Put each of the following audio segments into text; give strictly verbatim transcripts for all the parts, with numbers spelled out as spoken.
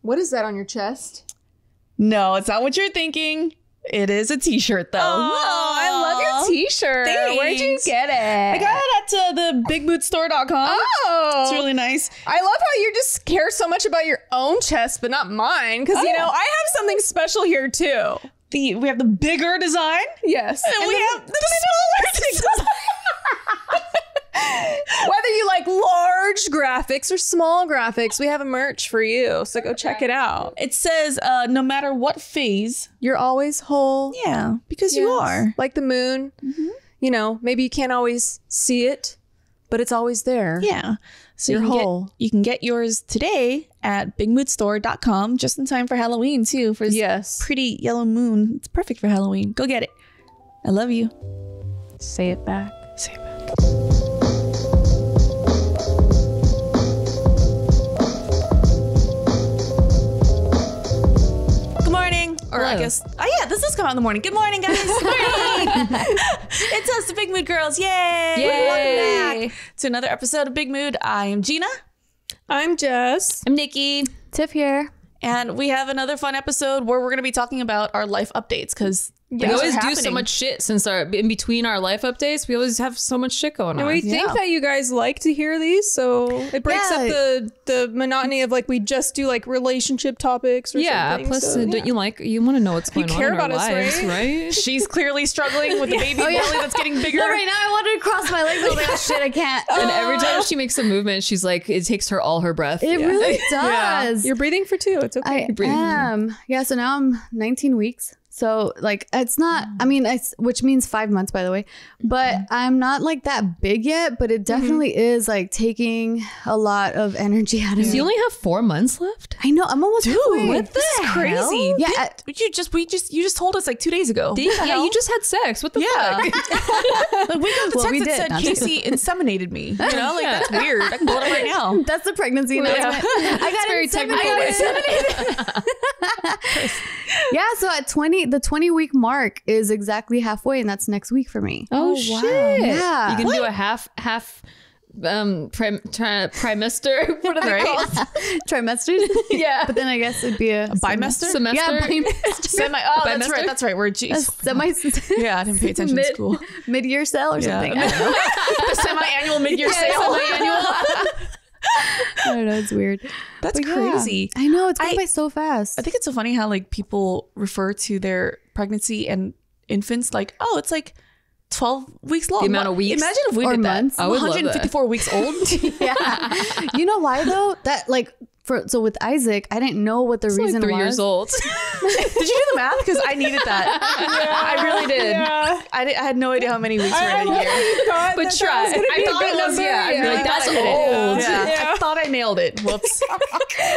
What is that on your chest? No, it's not what you're thinking. It is a t-shirt, though. Oh, I love your t-shirt. Thanks. Where'd you get it? I got it at uh, the big mood store dot com. Oh. It's really nice. I love how you just care so much about your own chest, but not mine. Because, oh. you know, I have something special here, too. The We have the bigger design. Yes. And, and we the, have the, the smaller design. Whether you like large graphics or small graphics, we have a merch for you. So go check it out. It says, uh, no matter what phase, you're always whole. Yeah, because yes. you are. Like the moon. Mm-hmm. You know, maybe you can't always see it, but it's always there. Yeah. So you're you whole. Get, you can get yours today at big mood store dot com just in time for Halloween, too. For this yes. pretty yellow moon. It's perfect for Halloween. Go get it. I love you. Say it back. Say it back. Or Hello. I guess, oh yeah, this is coming out in the morning. Good morning, guys. Good morning. It's us, the Big Mood Girls. Yay. Yay. Welcome back to another episode of Big Mood. I am Gina. I'm Jess. I'm Nikki. Tiff here. And we have another fun episode where we're going to be talking about our life updates because we always do so much shit since our, in between our life updates, we always have so much shit going on. And we think yeah. that you guys like to hear these, so it breaks yeah. up the, the monotony of like, we just do like relationship topics or yeah, something. Plus, so, yeah, plus don't you like, you want to know what's going you on care in about our us, lives, right? right? She's clearly struggling with the baby belly oh, yeah. that's getting bigger. No, right now I wanted to cross my legs, I was like, oh shit, I can't. And every time she makes a movement, she's like, it takes her all her breath. It yeah. really does. Yeah. You're breathing for two, it's okay. I am. Yeah, so now I'm nineteen weeks. So like, it's not, I mean, it's, which means five months, by the way, but yeah. I'm not like that big yet, but it definitely mm-hmm. is like taking a lot of energy out of me. You only have four months left? I know. I'm almost Dude, what the hell? Crazy. Yeah. Did, I, you just, we just, you just told us like two days ago. Did, yeah. Hell? You just had sex. What the yeah. fuck? Like we got the well, text we that said not Casey inseminated me. You know, like yeah. that's weird. I can blow it up right now. That's the pregnancy announcement. Yeah. I got very technical. Yeah. So at twenty, the twenty week mark is exactly halfway, and that's next week for me. Oh, oh shit. Wow. Yeah. You can what? do a half half um prim, tri, trimester. What are they called? Trimesters? Yeah. But then I guess it'd be a, a bimester? Semester? Yeah, bimester. Semi, oh, bimester? That's right. That's right. We're G's. Semi Yeah, I didn't pay attention mid, to school. Mid-year sale or yeah. something. The semi-annual mid-year yeah, sale. Semi-annual. I don't know, it's weird. That's but crazy. Yeah. I know, it's going I, by so fast. I think it's so funny how like people refer to their pregnancy and infants like, oh, it's like twelve weeks long. The amount of weeks. Imagine if we or did months. That. I would one hundred fifty-four love that. Weeks old. Yeah. You know why though? That like for so with Isaac, I didn't know what the it's reason like three was. Three years old. Did you do the math? Because I needed that. Yeah, I really did. Yeah. I, did I had no idea how many weeks were in a year. But try. I thought it was, yeah. yeah. I really like, that's I old. Yeah. Yeah. I thought I nailed it. Whoops. All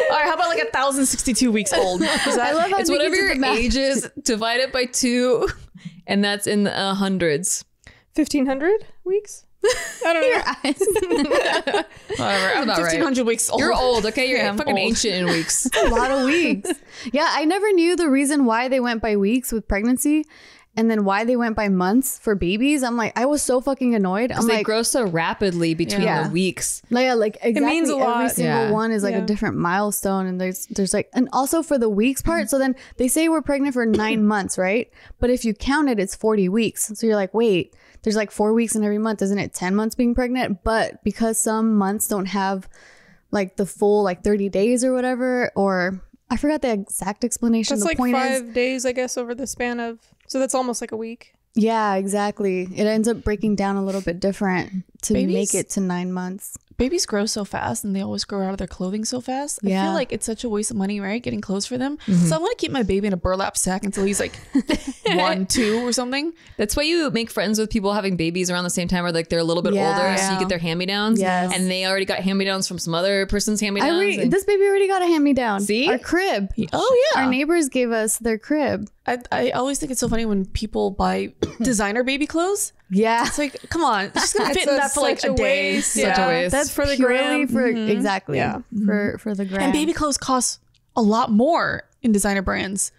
right, how about like one thousand sixty-two weeks old? That, I love how it's whatever your age is, divide it by two, and that's in the uh, hundreds. fifteen hundred weeks? I don't know. Your eyes. Whatever. I'm not fifteen hundred right. weeks old. You're old, okay? You're yeah, fucking old. Ancient in weeks. That's a lot of weeks. Yeah, I never knew the reason why they went by weeks with pregnancy and then why they went by months for babies. I'm like, I was so fucking annoyed. I'm they like, grow so rapidly between yeah. the weeks. Yeah, like exactly it means a lot. Every single yeah. one is like yeah. a different milestone. And there's there's like, and also for the weeks part. So then they say we're pregnant for nine months, right? But if you count it, it's forty weeks. So you're like, wait. There's like four weeks in every month, isn't it? ten months being pregnant. But because some months don't have like the full like thirty days or whatever, or I forgot the exact explanation. That's the like point five is, days, I guess, over the span of. So that's almost like a week. Yeah, exactly. It ends up breaking down a little bit different to babies, make it to nine months. Babies grow so fast and they always grow out of their clothing so fast. Yeah. I feel like it's such a waste of money, right? Getting clothes for them. Mm-hmm. So I want to keep my baby in a burlap sack until he's like one, two or something. That's why you make friends with people having babies around the same time or like they're a little bit yeah, older. Yeah. So you get their hand-me-downs. Yes. And they already got hand-me-downs from some other person's hand-me-downs. I re- this baby already got a hand-me-down. See? Our crib. Oh, yeah. Our neighbors gave us their crib. I, I always think it's so funny when people buy designer baby clothes. Yeah. It's like, come on. She's going to fit in that for like a, a day. Waste. Yeah. Such a waste. That's for the gram. For, mm-hmm. Exactly. Yeah. Mm-hmm. For, for the gram. And baby clothes cost a lot more in designer brands.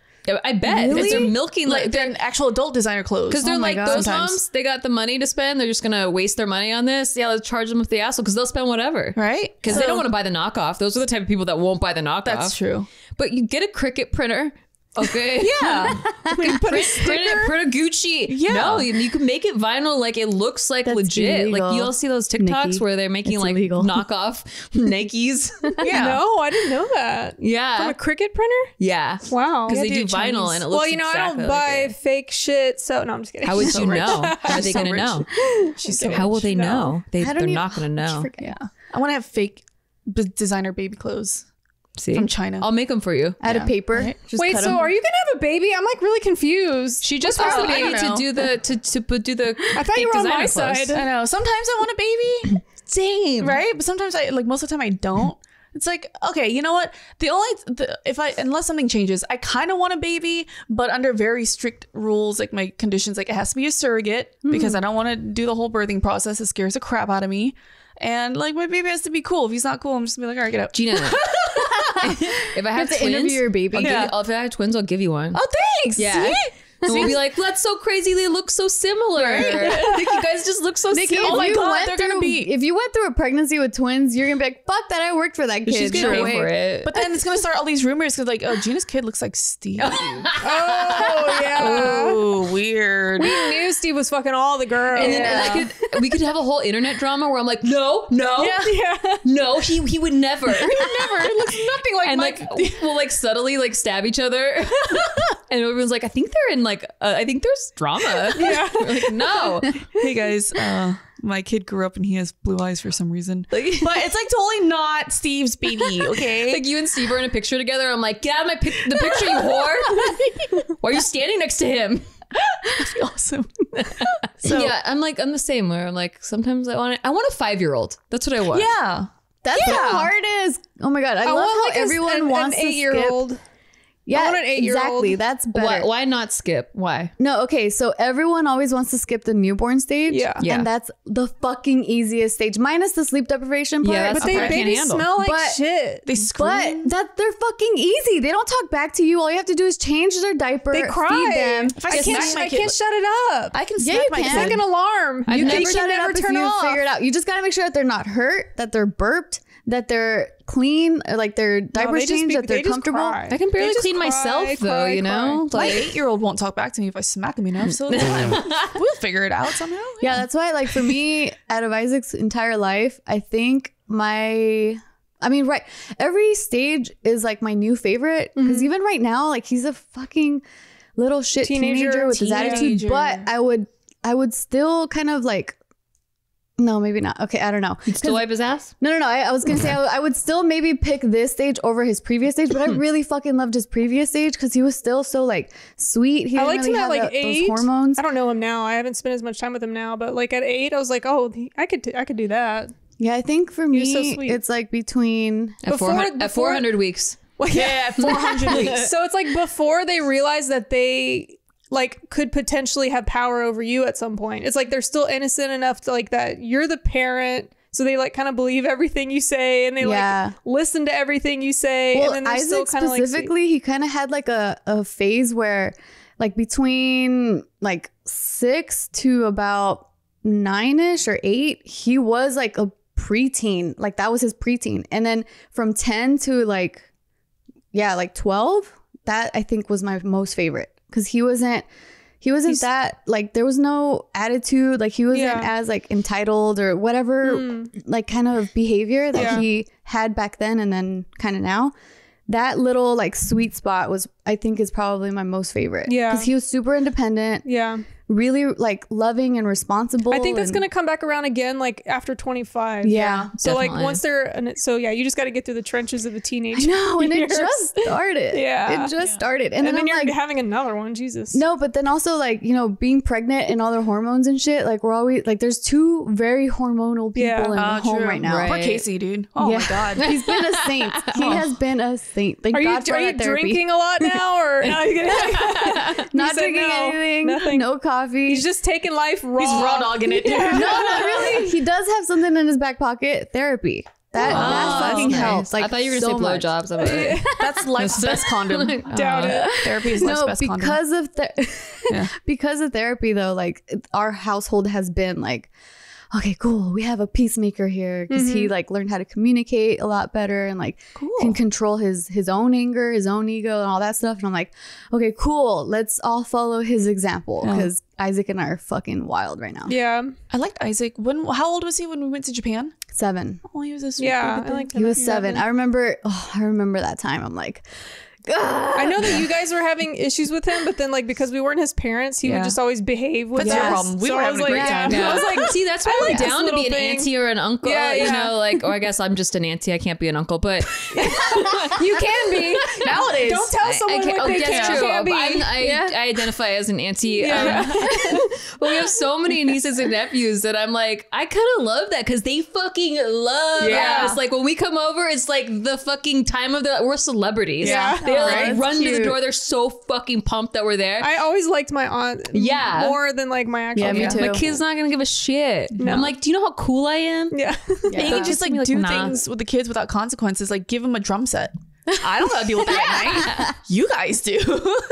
I bet. Really? They're milking like, like they're an actual adult designer clothes. Because they're oh like God, those sometimes. moms, they got the money to spend. They're just gonna waste their money on this. Yeah, let's charge them with the asshole because they'll spend whatever. Right? Because so, they don't want to buy the knockoff. Those are the type of people that won't buy the knockoff. That's true. But you get a Cricut printer. Okay. Yeah. Like, put print, a print, it, print a Gucci. Yeah. No, you, you can make it vinyl. Like it looks like That's legit. Illegal. Like you'll see those TikToks Nikki. where they're making it's like illegal. knockoff Nikes. Yeah. No, I didn't know that. Yeah. From a Cricut printer? Yeah. Wow. Because they do, do vinyl and it looks. Well, you know, exactly I don't buy like fake shit. So no, I'm just kidding. How would so you rich. know? How are they so gonna rich. know? She's so How rich. will they no. know? They they're even, not gonna know. Yeah. I want to have fake b designer baby clothes. See? From China. I'll make them for you. Out yeah. of paper. Right. Wait, so them. are you gonna have a baby? I'm like really confused. She just wants the baby to do the to, to do the. I thought you were on my clothes. side. I know. Sometimes I want a baby. Same. Right, but sometimes I like most of the time I don't. It's like, okay, you know what? The only the, if I unless something changes, I kind of want a baby, but under very strict rules, like my conditions, like it has to be a surrogate mm. because I don't want to do the whole birthing process. It scares the crap out of me, and like my baby has to be cool. If he's not cool, I'm just gonna be like, all right, get out, Gina. If I have twins, to interview your baby, I'll yeah. you, if I have twins, I'll give you one. Oh, thanks. Yeah. See? And See? we'll be like, well, that's so crazy. They look so similar. Right? Like, you guys just look so Nikki, similar. Oh my God, they're going to be. If you went through a pregnancy with twins, you're going to be like, fuck that. I worked for that kid. She's going to no pay for it. But then it's going to start all these rumors because, like, oh, Gina's kid looks like Steve. Oh, yeah. Oh, weird. We knew Steve was fucking all the girls. And then yeah. and I could, we could have a whole internet drama where I'm like, no, no, yeah. no, he, he would never. He would never. He looks nothing like and Mike. Like, we'll, like, subtly, like, stab each other. And everyone's like, I think they're in, like, Like, uh, I think there's drama. Yeah. Like, no. Hey guys, uh, my kid grew up and he has blue eyes for some reason. Like, but it's like totally not Steve's baby, okay? Like you and Steve are in a picture together. I'm like, get out of my pic the picture, you whore. Why are you standing next to him? That'd be awesome. So yeah, I'm like, I'm the same where I'm like, sometimes I want, I want a five year old. That's what I want. Yeah. That's yeah. what hard is. Oh my God. I, I love want, how like, everyone an, wants an eight year old. Yeah, I want an eight year old. Exactly. That's better. Why, why not skip? Why? No, okay. So everyone always wants to skip the newborn stage. Yeah. yeah. And that's the fucking easiest stage. Minus the sleep deprivation part. Yeah, but they babies smell like but, shit. They scream. But that, they're fucking easy. They don't talk back to you. All you have to do is change their diaper. They cry. Feed them. If I, I can't, I can't shut it up. I can yeah, smack my kid. It's like an alarm. I've you never can shut it never up turn if you off. Figure it out. You just got to make sure that they're not hurt, that they're burped, that they're clean, like their diapers no, change, be, that they're comfortable. I can barely clean cry, myself cry, though, you know? Cry. Like, my eight year old won't talk back to me if I smack him enough, so we'll figure it out somehow. Yeah. yeah, that's why, like, for me, out of Isaac's entire life, I think my... I mean, right, every stage is, like, my new favorite, because mm-hmm. even right now, like, he's a fucking little shit teenager, teenager with teenager. his attitude, but I would, I would still kind of, like... No, maybe not. Okay, I don't know. You'd still wipe his ass? No, no, no. I, I was going to okay. say I, I would still maybe pick this stage over his previous stage, but I really fucking loved his previous stage because he was still so like sweet. He I liked really him at like that, eight. Those hormones. I don't know him now. I haven't spent as much time with him now, but like at eight, I was like, oh, I could, t I could do that. Yeah, I think for me, so it's like between at, before, four, at four hundred weeks. Well, yeah, at four hundred weeks. So it's like before they realize that they... like could potentially have power over you at some point. It's like they're still innocent enough to like that you're the parent, so they like kind of believe everything you say and they yeah. like listen to everything you say. Well, and then Isaac still kind of specifically, like, he kind of had like a, a phase where like between like six to about nine-ish or eight, he was like a preteen. Like that was his preteen. And then from ten to like, yeah, like twelve, that I think was my most favorite. Because he wasn't, he wasn't He's, that, like, there was no attitude. Like, he wasn't yeah. as, like, entitled or whatever, mm. like, kind of behavior that yeah. he had back then and then kind of now. That little, like, sweet spot was, I think, is probably my most favorite. Yeah. Because he was super independent. Yeah. Really, like, loving and responsible. I think that's going to come back around again, like, after twenty-five. Yeah. yeah. So, like, once they're... So, yeah, you just got to get through the trenches of the teenage years. I know, and it just started. yeah. It just yeah. started. And, and then, then you're like, having another one, Jesus. No, but then also, like, you know, being pregnant and all their hormones and shit, like, we're always... Like, there's two very hormonal people yeah. in uh, the true. home right now. Right. Poor Casey, dude. Oh, yeah. my God. He's been a saint. He has been a saint. Thank are God you, for Are you therapy. drinking a lot now? Or no, you're gonna, Not drinking no, anything. Nothing. No coffee. He's just taking life raw. He's raw dogging it. Yeah. No, not really. He does have something in his back pocket. Therapy. That, wow, that fucking nice. helps. Like, I thought you were so going to say blowjobs. Like, that's life's best condom. Doubt it. Therapy is no, life's best because condom. Of the yeah. Because of therapy, though, like our household has been like, okay, cool. We have a peacemaker here because mm-hmm. he like learned how to communicate a lot better and like cool. can control his his own anger, his own ego and all that stuff. And I'm like, okay, cool. Let's all follow his example because yeah. Isaac and I are fucking wild right now. Yeah. I liked Isaac. When, how old was he when we went to Japan? Seven. Oh, he was a sweet yeah, I liked him. He was seven. I remember, oh, I remember that time. I'm like... God. I know that you guys were having issues with him, but then like because we weren't his parents, he yeah. would just always behave with that's us. That's your problem. We so were having a like, great yeah. time. Yeah. I was like, see, that's why I'm down to be an thing. auntie or an uncle. Yeah, yeah. You know, like, or I guess I'm just an auntie. I can't be an uncle, but you can be nowadays. Don't tell someone I, I what oh, they that's can, true. can be. I'm, I, yeah. I identify as an auntie. Yeah. Um, but we have so many nieces and nephews that I'm like, I kind of love that because they fucking love yeah. us. Like when we come over, it's like the fucking time of the we're celebrities. Yeah. They oh, like run cute. to the door. They're so fucking pumped that we're there. I always liked my aunt yeah. more than like my actual yeah, me too. My kid's not gonna give a shit. No. I'm like, do you know how cool I am? Yeah. yeah. They can just like, like do nah. things with the kids without consequences. Like give them a drum set. I don't want to deal with that at night. You guys do.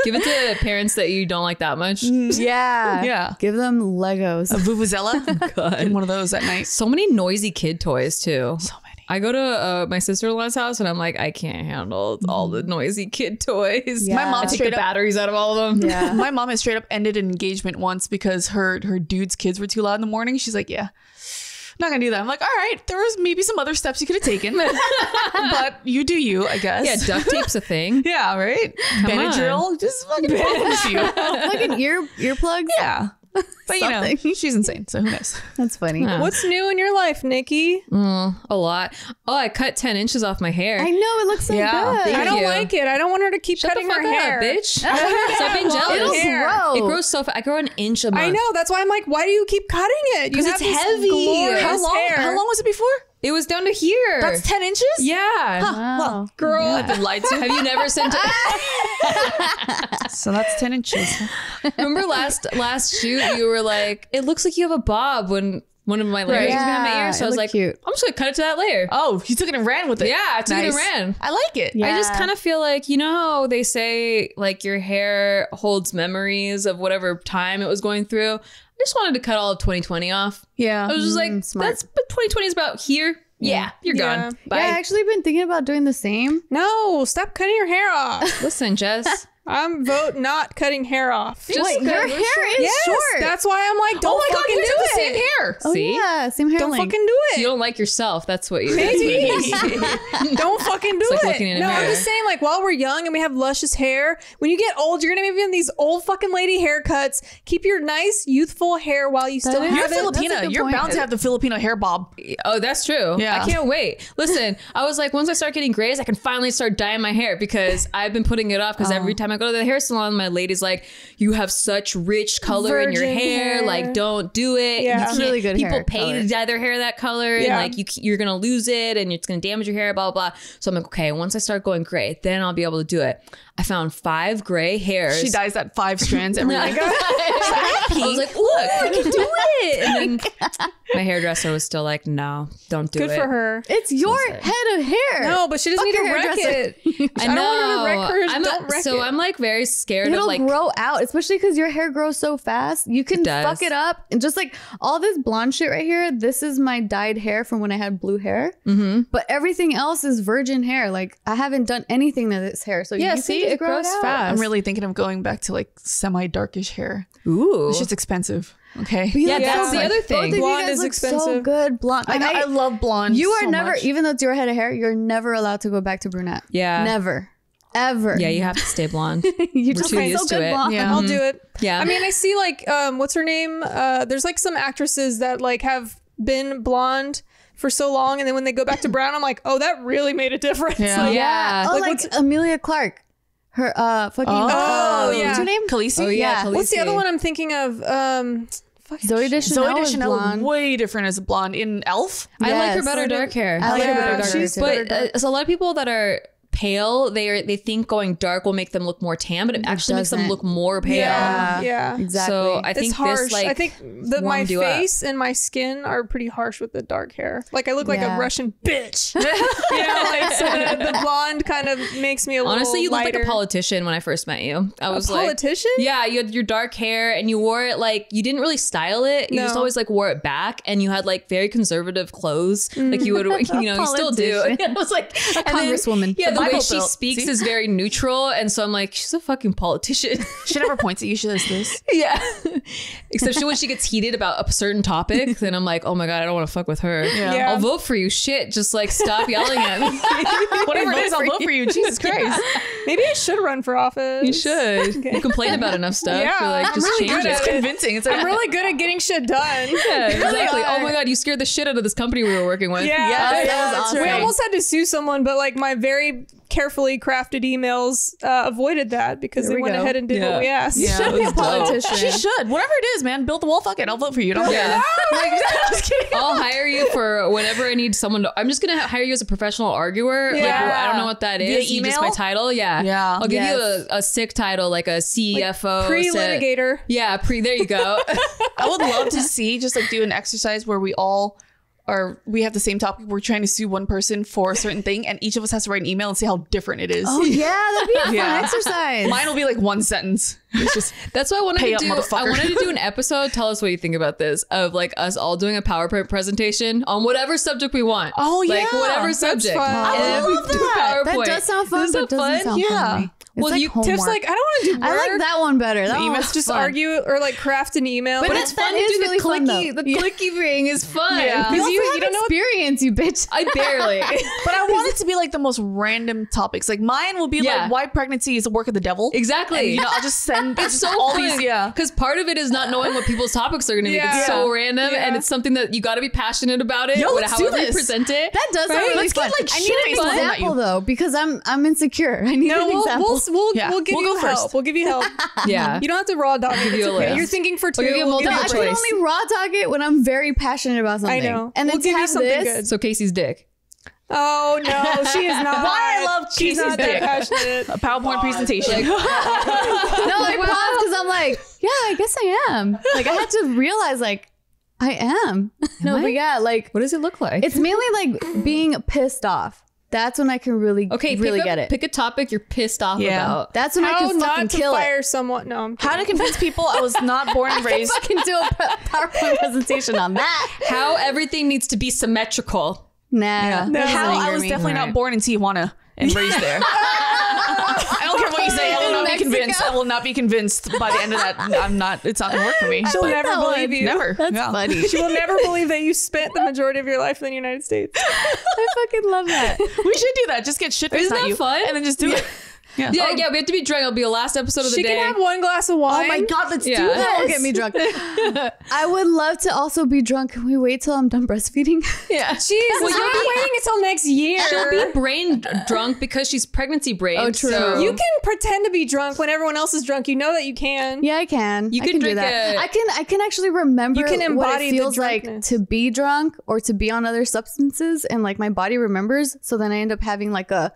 Give it to parents that you don't like that much. Yeah. Yeah. Give them Legos. A Vuvuzela. God. And one of those at night. So many noisy kid toys too. So many. I go to uh, my sister-in-law's house and I'm like, I can't handle all the noisy kid toys. Yeah. My mom took the batteries out of all of them. Yeah. My mom has straight up ended an engagement once because her her dude's kids were too loud in the morning. She's like, yeah, I'm not gonna do that. I'm like, all right, there was maybe some other steps you could have taken, but you do you, I guess. Yeah, duct tape's a thing. Yeah, right. Come Benadryl, on. just fucking Benadryl you. Like an ear earplugs. Yeah. But Something. you know, she's insane, so who knows? That's funny. Yeah. What's new in your life, Nikki? Mm, a lot. Oh, I cut ten inches off my hair. I know, it looks so yeah, good. I don't you. like it. I don't want her to keep Shut cutting the fuck her up, hair, bitch. Stop being jealous. It'll grow. It grows so fast. I grow an inch a month. I know. That's why I'm like, why do you keep cutting it? Because it's heavy. How long? Hair. How long was it before? It was down to here. That's ten inches? Yeah. Huh. Wow. Well, girl, yeah. I've been lied to. Have you never sent it? So that's ten inches. Remember last last shoot, you were like, it looks like you have a bob when one of my layers yeah. was behind my ear. So it I was like, cute. I'm just going to cut it to that layer. Oh, you took it and ran with it. Yeah, I took nice. it and ran. I like it. Yeah. I just kind of feel like, you know how they say like your hair holds memories of whatever time it was going through? I just wanted to cut all of twenty twenty off. Yeah. I was just like, mm, that's, but twenty twenty is about here. Yeah. You're yeah. gone. Bye. Yeah, I actually been thinking about doing the same. No, stop cutting your hair off. Listen, Jess. I'm vote not cutting hair off. Just Wait, your hair short. is yes, short. That's why I'm like, don't oh my fucking God, you do it. The same hair. Oh, See? yeah, same hair. Don't length. fucking do it. So you don't like yourself. That's what you. Maybe. Don't fucking do it's it. Like no, I'm just saying. Like while we're young and we have luscious hair, when you get old, you're gonna be in these old fucking lady haircuts. Keep your nice youthful hair while you still. Have you're it. Filipino. You're point. bound to have the Filipino hair bob. Oh, that's true. Yeah. I can't wait. Listen, I was like, once I start getting grays, I can finally start dyeing my hair because I've been putting it off because oh. every time I go to the hair salon, my lady's like, you have such rich color Virgin in your hair. hair. Like, don't do it. Yeah. It's really good People hair pay color. to dye their hair that color. Yeah. And like, you, you're going to lose it and it's going to damage your hair, blah, blah, blah. So I'm like, okay, once I start going gray, then I'll be able to do it. I found five gray hairs. She dyes that five strands every night. I was like, look, I can do it. And then my hairdresser was still like, no, don't do good it. Good for her. It's your like, head of hair. No, but she doesn't Fuck need to wreck it. I, I don't want her to wreck hers. I'm don't a, wreck so it. I'm like very scared It'll of like- It'll grow out, especially because your hair grows so fast. You can it fuck it up. And just like all this blonde shit right here, this is my dyed hair from when I had blue hair. Mm-hmm. But everything else is virgin hair. Like I haven't done anything to this hair. So yeah, you see? It grows fast. I'm really thinking of going back to like semi-darkish hair. Ooh. It's just expensive. Okay. Yeah, yeah, that's so the other thing. Blonde is expensive. So good blonde. Like, I, I, I love blonde. You are so never, much. even though it's your head of hair, you're never allowed to go back to brunette. Yeah. Never. Ever. Yeah, you have to stay blonde. You're too okay, used so to it. Blonde. Yeah. I'll do it. Yeah. I mean, I see like, um, what's her name? Uh, there's like some actresses that like have been blonde for so long, and then when they go back to brown, I'm like, oh, that really made a difference. Yeah. Like, yeah. Oh, like, like what's, Emilia Clarke. Her uh fucking oh, uh, oh yeah what's her name Khaleesi oh yeah, yeah. Khaleesi. What's the other one I'm thinking of? um Zooey Deschanel, Zooey Deschanel is way different as a blonde in Elf. Yes. I like her better dark hair. I like her better dark hair. But uh, so a lot of people that are pale, they are, they think going dark will make them look more tan, but it actually it makes them look more pale. Yeah, yeah, exactly. So I it's think harsh. This, like, I think that my face up. and my skin are pretty harsh with the dark hair. Like I look yeah. like a Russian bitch. You know, like so the, the blonde kind of makes me a little honestly. You look like a politician when I first met you. I was a like, politician. Yeah, you had your dark hair and you wore it like you didn't really style it. You no. just always like wore it back, and you had like very conservative clothes. Mm. Like you would, you know, you still do. And I was like a congresswoman. Then, yeah, the, the way she built. speaks See? is very neutral, and so I'm like, she's a fucking politician. She never points at you. She does this. Yeah. Except when she gets heated about a certain topic, then I'm like, oh my god, I don't want to fuck with her. Yeah. Yeah. I'll vote for you. Shit, just like stop yelling at me. Whatever it is, I'll vote for you. Jesus Christ. Maybe I should run for office. You should. Okay. You complain about enough stuff. Yeah, like, I'm just really good at it. It's convincing. It's like, I'm really good at getting shit done. Yeah, exactly. Oh my god, you scared the shit out of this company we were working with. Yeah, yes, yeah that was awesome. We almost had to sue someone, but like my very carefully crafted emails uh, avoided that because there they we went go. ahead and did yeah. what we asked. Yeah, should be a politician. She should. Whatever it is, man. Build the wall. Fuck it. I'll vote for you. Don't yeah. like, just kidding. I'll hire you for whenever I need someone to. I'm just gonna hire you as a professional arguer. Yeah. Like, I don't know what that is. Via email? Just my title. Yeah. Yeah. I'll give yes. you a, a sick title, like a C F O. Like pre-litigator. Yeah. Pre. There you go. I would love to see just like do an exercise where we all. Or we have the same topic. We're trying to sue one person for a certain thing, and each of us has to write an email and see how different it is. Oh yeah, that'd be a fun yeah. exercise. Mine will be like one sentence. It's just that's what I wanted to do. I wanted to do an episode. Tell us what you think about this. Of like us all doing a PowerPoint presentation on whatever subject we want. Oh yeah, like whatever subject. Fun. I love that. PowerPoint. That does sound fun. Does but doesn't fun? sound yeah. fun. Yeah. It's well, like you homework. Tiff's like, I don't want to do work. I like that one better. That one was just fun. Argue or like craft an email. But, but it's fun to do really the clicky. The yeah. clicky thing is fun. Yeah. Because you, you don't experience, know you bitch. I barely. But I want it to be like the most random topics. Like mine will be yeah. like why pregnancy is the work of the devil. Exactly. And, you know, I'll just send it's so all fun. these. Yeah. Because part of it is not knowing what people's topics are going to be. Yeah. It's yeah. so random, yeah. and it's something that you got to be passionate about it. Yo, let's do this. How you present it. That does sound really fun. I need an example though, because I'm I'm insecure. I need an example. We'll, yeah. we'll give we'll you help. First. We'll give you help. Yeah. You don't have to raw dog it. It's okay. You're thinking for two. We'll you we'll no, I can only raw dog it when I'm very passionate about something. I know. And we'll then give you something this. good. So Casey's dick. Oh no, she is not. Why I love Casey's not dick. That passionate. A PowerPoint pause. presentation. Like, no, I paused because I'm like, yeah, I guess I am. Like I had to realize like, I am. No, I? But yeah, like. What does it look like? It's mainly like being pissed off. That's when I can really, okay, really pick a, get it. Pick a topic you're pissed off yeah. about. That's when How I can not fucking to kill fire it. Someone. No, I'm How to convince people I was not born and raised. I can fucking do a PowerPoint presentation on that. How everything needs to be symmetrical. Nah. Yeah. No. How I was definitely right. not born in Tijuana and raised there. I don't care what you say. I will not Mexico. be convinced. I will not be convinced by the end of that. I'm not. It's not gonna work for me. She'll never believe one. you. Never. That's yeah. funny. She will never believe that you spent the majority of your life in the United States. I fucking love that. We should do that. Just get shit faced at you. Isn't that fun? And then just do yeah. it. Yeah, yeah, oh. yeah, we have to be drunk. It'll be the last episode of the she day. She can have one glass of wine. Oh my god, let's yeah. do this. That'll get me drunk. I would love to also be drunk. Can we wait till I'm done breastfeeding? Yeah. Jeez, well, you'll be waiting until next year. She'll be brain drunk because she's pregnancy brain. Oh, true. So. You can pretend to be drunk when everyone else is drunk. You know that you can. Yeah, I can. You I can, can drink do that. It. I can. I can actually remember. You can embody what it feels the like to be drunk or to be on other substances, and like my body remembers. So then I end up having like a.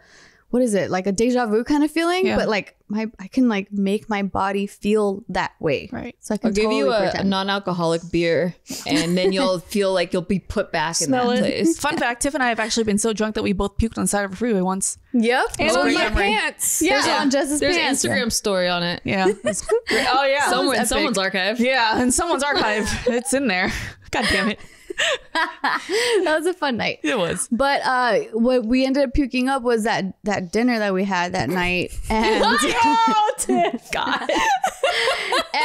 What is it? Like a deja vu kind of feeling, yeah. but like my, I can like make my body feel that way. Right. So I can I'll totally give you a, a non-alcoholic beer and then you'll feel like you'll be put back Smell in that it. place. Fun fact, Tiff and I have actually been so drunk that we both puked on the side of a freeway once. Yep. And oh, on my memory. pants. Yeah. There's yeah. on Jess's There's pants. There's an Instagram yeah. story on it. Yeah. Oh yeah. Someone, someone's, someone's archive. Yeah. And someone's archive. It's in there. God damn it. That was a fun night. It was. But uh, what we ended up puking up was that that dinner that we had that night. And oh, God.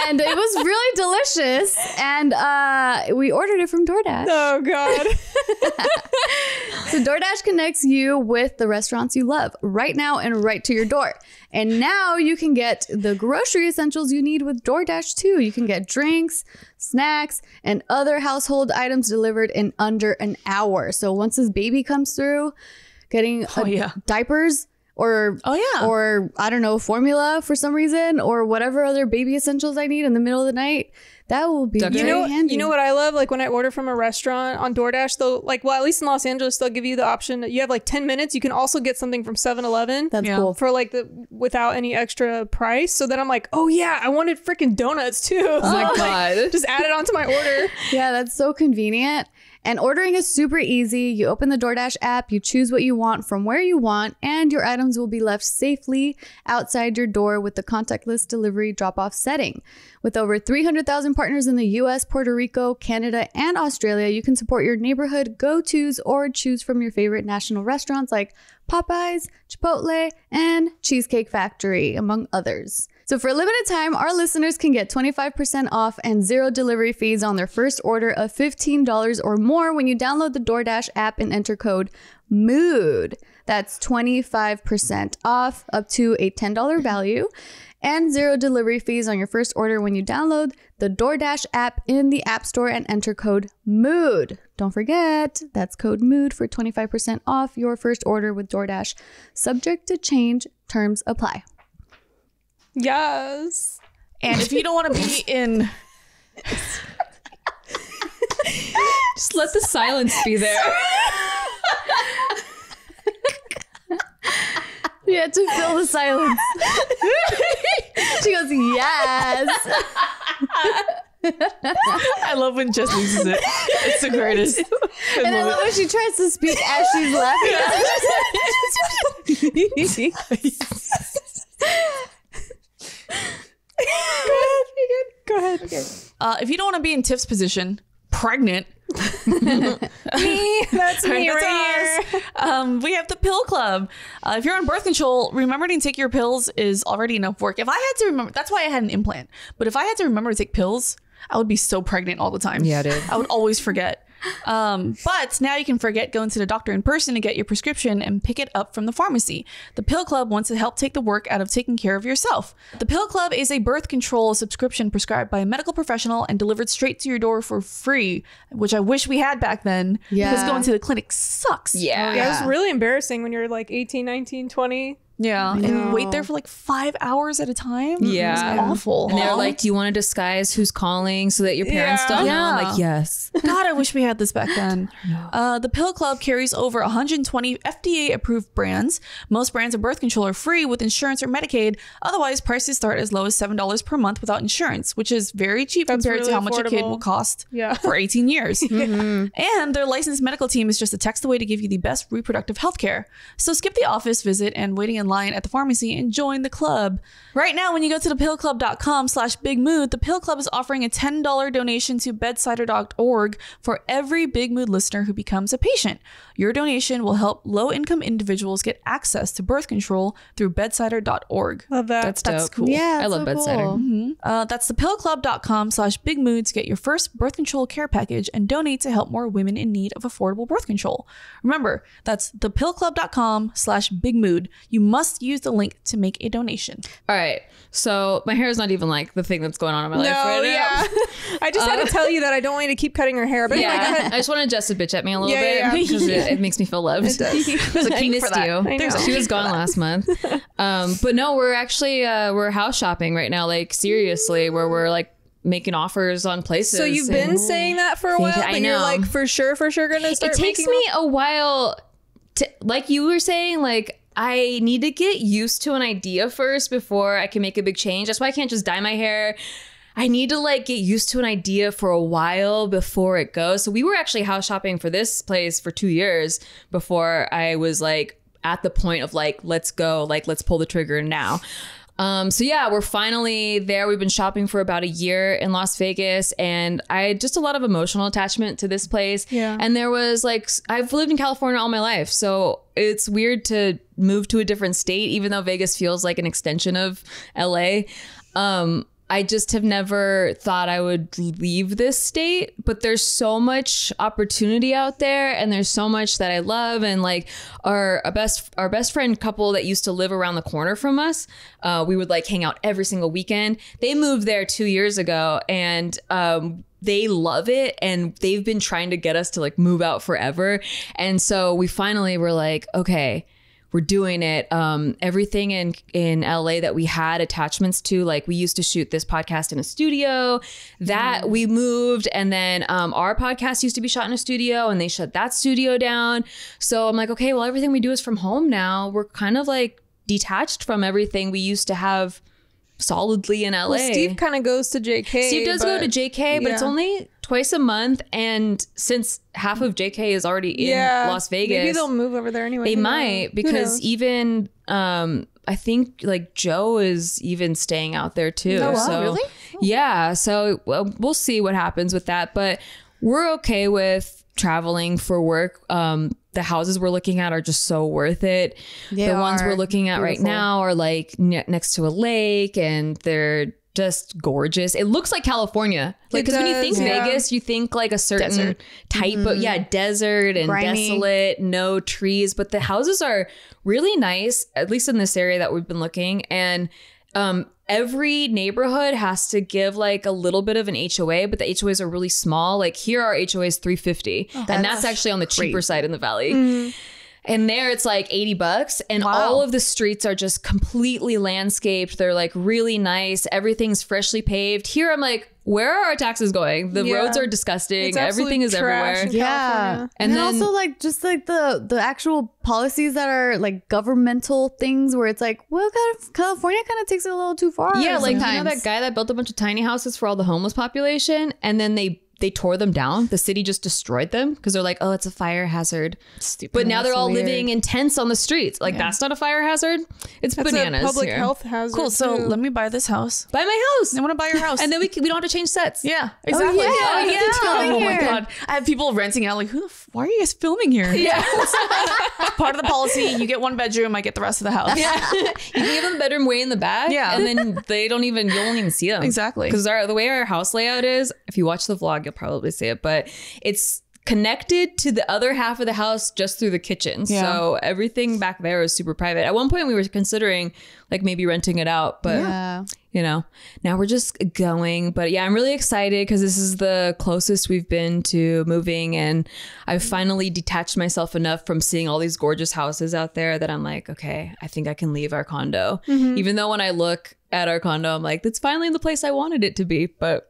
And it was really delicious. And uh, we ordered it from DoorDash. Oh, God. So DoorDash connects you with the restaurants you love right now and right to your door. And now you can get the grocery essentials you need with DoorDash too. You can get drinks, snacks, and other household items delivered in under an hour. So once this baby comes through, getting oh, yeah. diapers or oh yeah, or I don't know, formula for some reason, or whatever other baby essentials I need in the middle of the night. That will be very, you know, handy. You know what I love? Like when I order from a restaurant on DoorDash, they'll like, well, at least in Los Angeles, they'll give you the option that you have like ten minutes. You can also get something from seven eleven. That's yeah. cool. For like the, without any extra price. So then I'm like, oh yeah, I wanted freaking donuts too. Oh my like, God. Just add it onto my order. Yeah, that's so convenient. And ordering is super easy. You open the DoorDash app, you choose what you want from where you want, and your items will be left safely outside your door with the contactless delivery drop-off setting. With over three hundred thousand partners in the U S, Puerto Rico, Canada, and Australia, you can support your neighborhood go-tos or choose from your favorite national restaurants like Popeyes, Chipotle, and Cheesecake Factory, among others. So for a limited time, our listeners can get twenty-five percent off and zero delivery fees on their first order of fifteen dollars or more when you download the DoorDash app and enter code MOOD. That's twenty-five percent off up to a ten dollar value and zero delivery fees on your first order when you download the DoorDash app in the App Store and enter code MOOD. Don't forget, that's code MOOD for twenty-five percent off your first order with DoorDash. Subject to change, terms apply. Yes. And if you don't want to be in... Just let the silence be there. You had to fill the silence. She goes, yes. I love when Jess loses it. It's the greatest. And I love when she tries to speak as she's laughing. Go ahead, go ahead. Okay. Uh, if you don't want to be in Tiff's position, pregnant. me, that's me that's right here. Um, we have the Pill Club. Uh, if you're on birth control, remembering to take your pills is already enough work. If I had to remember, that's why I had an implant. But if I had to remember to take pills, I would be so pregnant all the time. Yeah, dude. I would always forget. Um, but now you can forget going to the doctor in person to get your prescription and pick it up from the pharmacy. The Pill Club wants to help take the work out of taking care of yourself. The Pill Club is a birth control subscription prescribed by a medical professional and delivered straight to your door for free, which I wish we had back then. Yeah. Because going to the clinic sucks. Yeah. Yeah. It's really emembarrassing when you're like eighteen, nineteen, twenty. Yeah, and wait there for like five hours at a time. Yeah, it's awful. And they're like, do you want to disguise who's calling so that your parents yeah. don't know? Yeah. I'm like, yes. God, I wish we had this back then. Uh, the Pill Club carries over one hundred twenty F D A-approved brands. Most brands of birth control are free with insurance or Medicaid. Otherwise, prices start as low as seven dollars per month without insurance, which is very cheap. That's compared really to how affordable. Much a kid will cost yeah. for eighteen years. Yeah. Mm-hmm. And their licensed medical team is just a text away to give you the best reproductive health care. So skip the office visit and waiting in line at the pharmacy and join the club. Right now, when you go to the pill club dot com slash big mood, the Pill Club is offering a ten dollar donation to bedside or dot org for every Big Mood listener who becomes a patient. Your donation will help low-income individuals get access to birth control through bedside or dot org. Love that. That's, that's cool. Yeah, I love so bedsider. Cool. Mm-hmm. Uh, that's the pill club dot com slash big mood to get your first birth control care package and donate to help more women in need of affordable birth control. Remember, that's the pill club dot com slash big mood. You must Must use the link to make a donation. All right. So my hair is not even like the thing that's going on in my no, life right yeah. now. I just uh, had to tell you that I don't want you to keep cutting her hair. But yeah, anyway, go ahead. I just wanted Jess to bitch at me a little yeah, bit yeah, yeah. because it, it makes me feel loved. It does. There's a king I missed for you. I There's a she was gone last month. Um, but no, we're actually uh, we're house shopping right now. Like seriously, where we're like making offers on places. So you've been and, saying that for a while, but I know. You're like for sure, for sure going to start. It takes making me a while. To, like you were saying, like. I need to get used to an idea first before I can make a big change. That's why I can't just dye my hair. I need to like get used to an idea for a while before it goes. So we were actually house shopping for this place for two years before I was like at the point of like, let's go, like, let's pull the trigger now. Um, so yeah, we're finally there. We've been shopping for about a year in Las Vegas, and I had just a lot of emotional attachment to this place. Yeah. And there was like, I've lived in California all my life, so it's weird to move to a different state, even though Vegas feels like an extension of L A. Um, I just have never thought I would leave this state, but there's so much opportunity out there, and there's so much that I love. And like our best our best friend couple that used to live around the corner from us, uh, we would like hang out every single weekend. They moved there two years ago, and um, they love it, and they've been trying to get us to like move out forever. And so we finally were like, okay, we're doing it. Um, everything in, in L A that we had attachments to, like we used to shoot this podcast in a studio that mm-hmm. we moved. And then um, our podcast used to be shot in a studio and they shut that studio down. So I'm like, okay, well, everything we do is from home now. We're kind of like detached from everything we used to have solidly in L A. Well, Steve kind of goes to J K. Steve does but, go to J K, but yeah. it's only twice a month. And since half of J K is already in yeah, Las Vegas, maybe they'll move over there anyway. They who might knows? Because even um, I think like Joe is even staying out there too. Oh, wow, so really? Oh. Yeah, so well, we'll see what happens with that. But we're okay with traveling for work. Um, the houses we're looking at are just so worth it. They the ones we're looking at beautiful. Right now are like ne next to a lake and they're just gorgeous. It looks like California. Like, because when you think yeah. Vegas, you think like a certain desert. Type mm-hmm. of, yeah, desert and grimy. Desolate, no trees. But the houses are really nice, at least in this area that we've been looking. And um, every neighborhood has to give like a little bit of an H O A, but the H O As are really small. Like here our H O A is three hundred fifty dollars, oh, and that's actually on the cheaper great. Side in the valley. Mm-hmm. And there it's like eighty bucks, and wow. all of the streets are just completely landscaped. They're like really nice. Everything's freshly paved. Here I'm like, where are our taxes going? The yeah. roads are disgusting. Everything is everywhere. Yeah. And, and then also like just like the the actual policies that are like governmental things where it's like, well, kind of California kind of takes it a little too far. Yeah, like sometimes. You know that guy that built a bunch of tiny houses for all the homeless population, and then they They tore them down. The city just destroyed them because they're like, oh, it's a fire hazard. Stupid. But now they're all weird. Living in tents on the streets. Like, yeah. that's not a fire hazard. It's that's bananas. A public here. Health hazard. Cool. So too. Let me buy this house. Buy my house. I want to buy your house. And then we can, we don't have to change sets. Yeah. Exactly. Oh, yeah. Oh, yeah. Oh my God. I have people renting out like, who the f why are you guys filming here? Yeah. Part of the policy, you get one bedroom, I get the rest of the house. Yeah. You can give them bedroom way in the back. Yeah. And then they don't even, you won't even see them. Exactly. Because the way our house layout is, if you watch the vlog, you'll probably see it, but it's connected to the other half of the house just through the kitchen. Yeah. So everything back there is super private. At one point we were considering like maybe renting it out, but yeah. you know, now we're just going. But yeah, I'm really excited because this is the closest we've been to moving, and I've finally detached myself enough from seeing all these gorgeous houses out there that I'm like, okay, I think I can leave our condo. Mm-hmm. Even though when I look at our condo, I'm like, that's finally the place I wanted it to be, but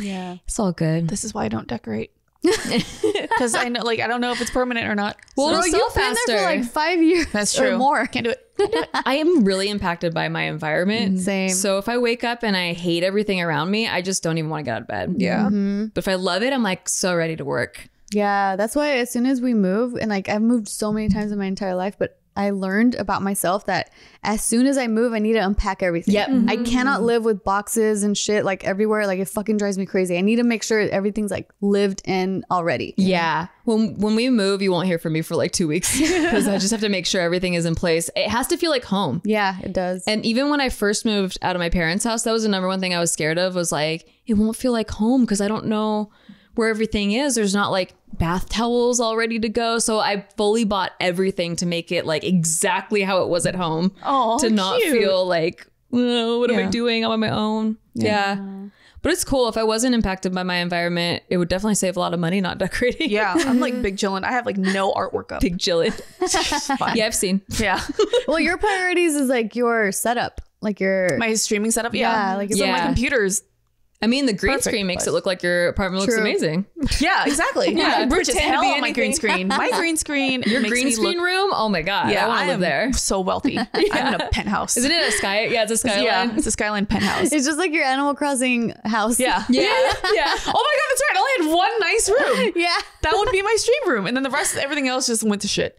yeah, it's all good. This is why I don't decorate, because I know, like, I don't know if it's permanent or not. Well, so you've been there for like five years. That's true. Or more. Can't do it. Can't do it. I am really impacted by my environment. Same. So if I wake up and I hate everything around me, I just don't even want to get out of bed. Yeah. Mm-hmm. But if I love it, I'm like so ready to work. Yeah, that's why as soon as we move, and like I've moved so many times in my entire life, but I learned about myself that as soon as I move, I need to unpack everything. Yep. Mm-hmm. I cannot live with boxes and shit like everywhere. Like it fucking drives me crazy. I need to make sure everything's like lived in already. Yeah. When, when we move, you won't hear from me for like two weeks because I just have to make sure everything is in place. It has to feel like home. Yeah, it does. And even when I first moved out of my parents' house, that was the number one thing I was scared of, was like, it won't feel like home because I don't know where everything is. There's not like bath towels all ready to go. So I fully bought everything to make it like exactly how it was at home. Oh, to not cute. Feel like, oh, what yeah. am I doing? I'm on my own. Yeah. yeah. But it's cool. If I wasn't impacted by my environment, it would definitely save a lot of money not decorating. Yeah. I'm like big chillin'. I have like no artwork up. Big chillin'. Yeah, I've seen. Yeah. Well, your priorities is like your setup, like your. My streaming setup. Yeah. yeah like yeah. So my computer's. I mean, the green Perfect. Screen makes it look like your apartment True. Looks amazing. Yeah, exactly. Yeah, which is hell on my green screen. My green screen. Your green screen look, room? Oh my God. Yeah, I want to live there. So wealthy. Yeah. I'm in a penthouse. Isn't it a sky? Yeah, it's a skyline. Yeah, it's a skyline penthouse. It's just like your Animal Crossing house. Yeah. Yeah. yeah. yeah. Oh my God, that's right. I only had one nice room. Yeah. That would be my stream room. And then the rest of everything else just went to shit.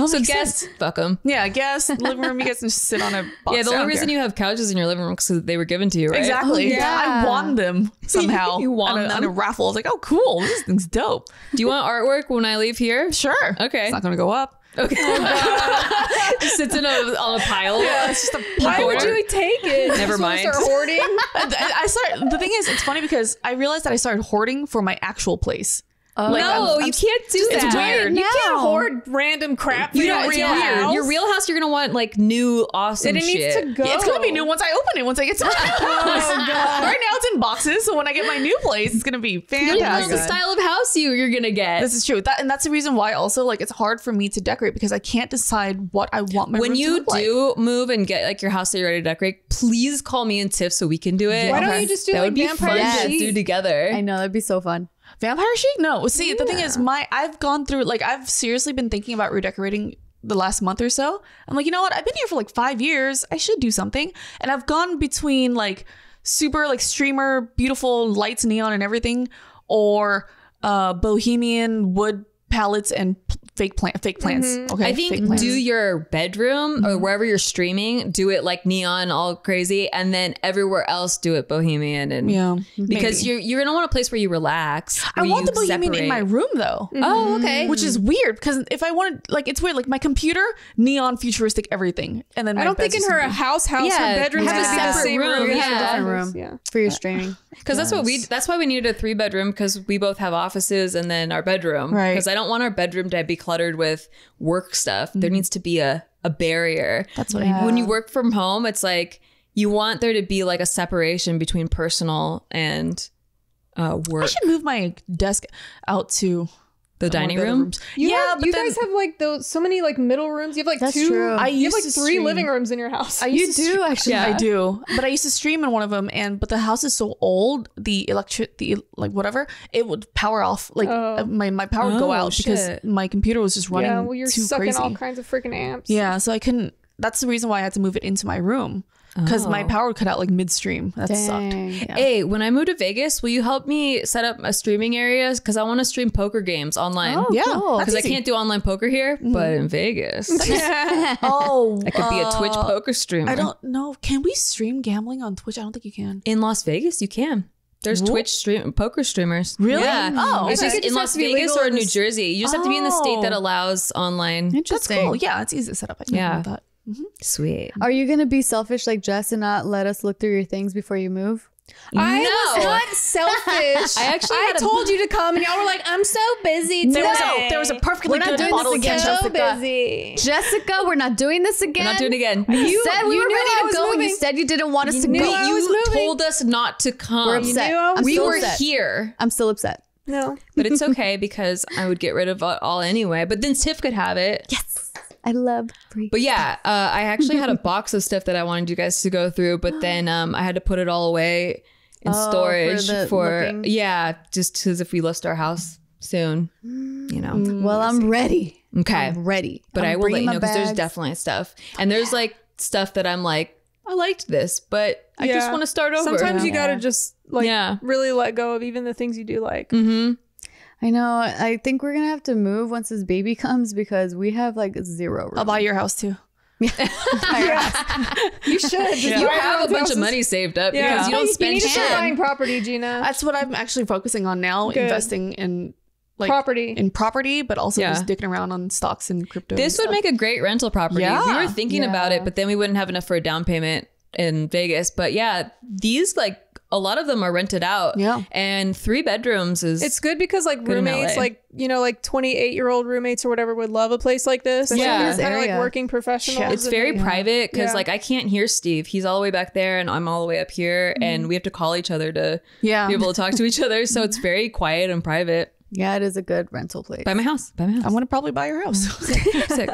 Oh, so guests, fuck them. Yeah, guests, living room, you guys can just sit on a box. Yeah, the only reason care. You have couches in your living room is because they were given to you, right? Exactly. Yeah. yeah. I want them somehow. You want on a, them on a raffle. I was like, oh cool, this thing's dope. Do you want artwork when I leave here? Sure. Okay. It's not gonna go up. Okay. Oh, it sits in a, on a pile. Yeah, it's just a pile. Why would you take it? Never mind. Start hoarding. I, I start. The thing is, it's funny because I realized that I started hoarding for my actual place. Oh, like, no, I'm, I'm, you can't do that. It's weird. No. You can't hoard random crap for you your real house. Your real house, you're going to want like new awesome shit. And it needs shit. to go. Yeah, it's going to be new once I open it, once I get to my house. Oh, God. Right now it's in boxes, so when I get my new place, it's going to be fantastic. You know the style of house you, you're going to get. This is true. That, and that's the reason why also like it's hard for me to decorate because I can't decide what I want my when room to look like. When you do move and get like your house that you're ready to decorate, please call me and Tiff so we can do it. Why okay. don't you just do that like vampire yeah, do together. I know, that'd be so fun. Vampire chic? No. See, yeah. the thing is, my I've gone through, like, I've seriously been thinking about redecorating the last month or so. I'm like, you know what? I've been here for like five years. I should do something. And I've gone between like super like streamer, beautiful lights, neon and everything, or uh, bohemian wood palettes and fake plant, fake plants. Mm-hmm. Okay. I think do your bedroom mm-hmm. or wherever you're streaming, do it like neon, all crazy, and then everywhere else do it bohemian and yeah, because maybe. you're you're gonna want a place where you relax. Where I want the bohemian separate. in my room though. Mm-hmm. Oh, okay. Which is weird because if I wanted, like, it's weird. Like my computer, neon, futuristic, everything, and then my I don't think in her house, house, yeah, her bedroom has yeah. a separate room, room. Yeah. Yeah. room, yeah, for your streaming. Because yes. that's what we. That's why we needed a three bedroom because we both have offices and then our bedroom. Right. Because I don't want our bedroom to be cluttered with work stuff. Mm-hmm. There needs to be a a barrier. That's what yeah. I mean. When you work from home, it's like you want there to be like a separation between personal and uh, work. I should move my desk out to the dining room. You yeah, have, but you then, guys have like those so many like middle rooms. You have like that's two. True. I you used have like three stream. living rooms in your house. I used you to do actually. Yeah. I do. But I used to stream in one of them, and but the house is so old, the electric, the like whatever, it would power off. Like oh. my my power would oh, go out shit. because my computer was just running. Yeah, well, you're too sucking crazy. all kinds of freaking amps. Yeah, so I couldn't. That's the reason why I had to move it into my room. Because oh. my power would cut out like midstream. That Dang. sucked. Yeah. Hey, when I move to Vegas, will you help me set up a streaming area? Because I want to stream poker games online. Oh, yeah. Because cool. I can't do online poker here, mm. but in Vegas. oh. I could uh, be a Twitch poker streamer. I don't know. Can we stream gambling on Twitch? I don't think you can. In Las Vegas, you can. There's what? Twitch stream poker streamers. Really? Yeah. Oh, it's just, just in Las Vegas or in New Jersey. You just oh. have to be in the state that allows online. Interesting. That's cool. Yeah, it's easy to set up. I didn't yeah. know that. Mm-hmm. Sweet. Are you gonna be selfish like Jess and not let us look through your things before you move? I no. was not selfish. I actually I told you to come, and y'all were like, "I'm so busy." Today. There was a there was a perfectly we're good not bottle again. So busy, Jessica. We're not doing this again. We're not doing it again. You said we you were ready to go. Moving. You said you didn't want us you to go. You told us not to come. We're upset. You knew we were upset. here. I'm still upset. No, but it's okay because I would get rid of it all anyway. But then Tiff could have it. Yes. I love free But yeah, uh, I actually had a box of stuff that I wanted you guys to go through, but then um, I had to put it all away in oh, storage for, for yeah, just because if we list our house soon, you know. Well, I'm ready. Okay. I'm ready. But I'm I will let you know because there's definitely stuff. And there's like stuff that I'm like, I liked this, but yeah. I just want to start over. Sometimes yeah. you got to just like yeah. really let go of even the things you do like. Mm-hmm. I know. I think we're going to have to move once this baby comes because we have like zero room. I'll buy your house too. You should. Yeah. You have a bunch of money saved up yeah. because you don't spend shit. You need to start buying property, Gina. That's what I'm actually focusing on now, Good. investing in like property in property, but also yeah. just dicking around on stocks and crypto. This and would make a great rental property. Yeah. We were thinking yeah. about it, but then we wouldn't have enough for a down payment in Vegas. But yeah, these like a lot of them are rented out. Yeah. And three bedrooms is it's good because like good roommates, like, you know, like twenty-eight year old roommates or whatever would love a place like this. Yeah. They're like working professionals. Yeah. It's very yeah. private because yeah. like I can't hear Steve. He's all the way back there and I'm all the way up here mm-hmm. and we have to call each other to yeah. be able to talk to each other. So it's very quiet and private. Yeah, it is a good rental place. Buy my house. Buy my house. I want to probably buy your house. Sick. Sick.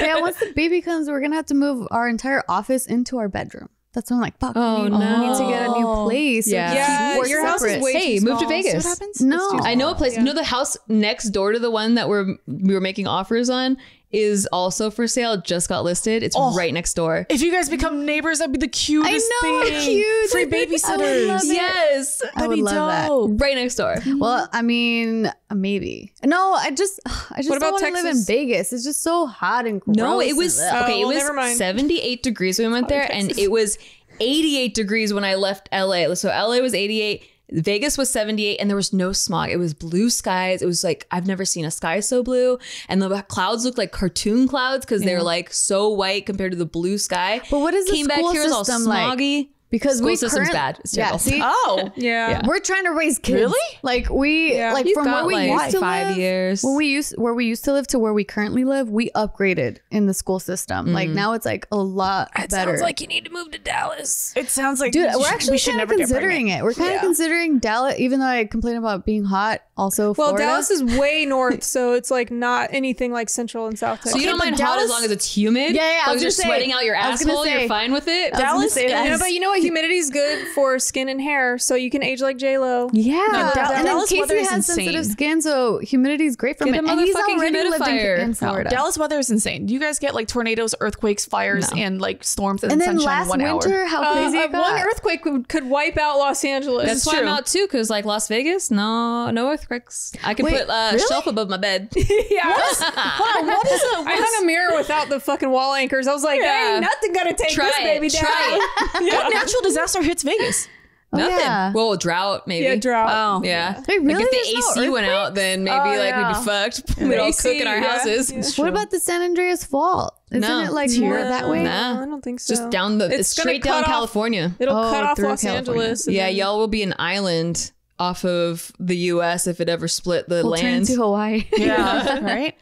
Yeah, once the baby comes, we're going to have to move our entire office into our bedroom. That's when I'm like, fuck, oh, we, no. we need to get a new place. Yeah, yeah. Your separate. house is way hey, too move small. to Vegas. So what happens? No, I know a place. Yeah. You know the house next door to the one that we're we were making offers on is also for sale. Just got listed. It's oh, right next door. If you guys become neighbors, that'd be the cutest I know, thing. Cute. Free babysitters. Yes, that'd I would be love dope. That. Right next door. Well, I mean, maybe. No, I just, I just what don't want to live in Vegas. It's just so hot and gross. No, it was oh, okay. It well, was seventy-eight degrees when we went there, Texas. and it was eighty-eight degrees when I left L A. So L A was eighty-eight. Vegas was seventy-eight and there was no smog. It was blue skies. It was like, I've never seen a sky so blue. And the clouds looked like cartoon clouds because yeah. they're like so white compared to the blue sky. But what is the Came school back here, system it was all smoggy. Like? Because school we system's bad. It's yeah, see, oh, yeah. yeah. We're trying to raise kids. Really? Like we, yeah. like You've from where we like used to five live, years. Where we used, where we used to live to where we currently live, we upgraded in the school system. Mm. Like now it's like a lot it better. It sounds like you need to move to Dallas. It sounds like, dude, we're actually we should never considering it. We're kind yeah. of considering Dallas, even though I complain about being hot. Also, well, Florida. Dallas is way north, so it's like not anything like Central and South Texas. So you don't okay, mind Dallas, hot as long as it's humid. Yeah, yeah. As long as you're say, sweating out your asshole, say, you're fine with it. Dallas, you know, but you know what? Humidity is good for skin and hair, so you can age like J Lo. Yeah, no, Dallas, and then Dallas Casey weather is has insane. sensitive skin, so humidity is great for him. And he's already lived in, in Florida. No, Dallas weather is insane. Do you guys get like tornadoes, earthquakes, fires, no. and like storms and, and then sunshine last in one winter, hour? How crazy! Uh, one earthquake could, could wipe out Los Angeles. That's why I'm out too, because like Las Vegas, no, no earthquakes. I can Wait, put uh, really? a shelf above my bed. yeah. What is, hold on, what is a, I hung a mirror without the fucking wall anchors. I was like, yeah. ain't nothing gonna take try this baby down. What natural disaster hits Vegas? Oh, nothing. Yeah. Well, drought maybe. Yeah, drought. Oh, yeah. Wait, really? Like if the There's A C no went out, then maybe oh, like yeah. we'd be fucked. Yeah. We'd all cook in our yeah. houses. Yeah. What about the San Andreas Fault? Isn't no. it like more yeah. that way? Nah. I don't think so. Just down the it's straight down off, California. It'll oh, cut off Los California. Angeles. Yeah, y'all will be an island. Off of the U S if it ever split the we'll land. Turn to Hawaii. Yeah. Right?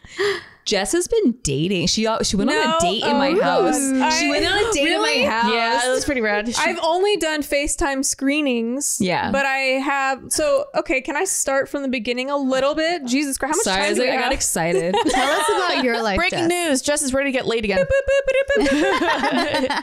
Jess has been dating. She she went no. on a date oh, in my house. I, she went on a date really? in my house. Yeah, that was pretty rad. She, I've only done FaceTime screenings. Yeah. But I have... So, okay, can I start from the beginning a little bit? Jesus Christ, how much Sorry, time Isaac, do we I have? got excited. Tell us about your life, Breaking Jess. news. Jess is ready to get laid again.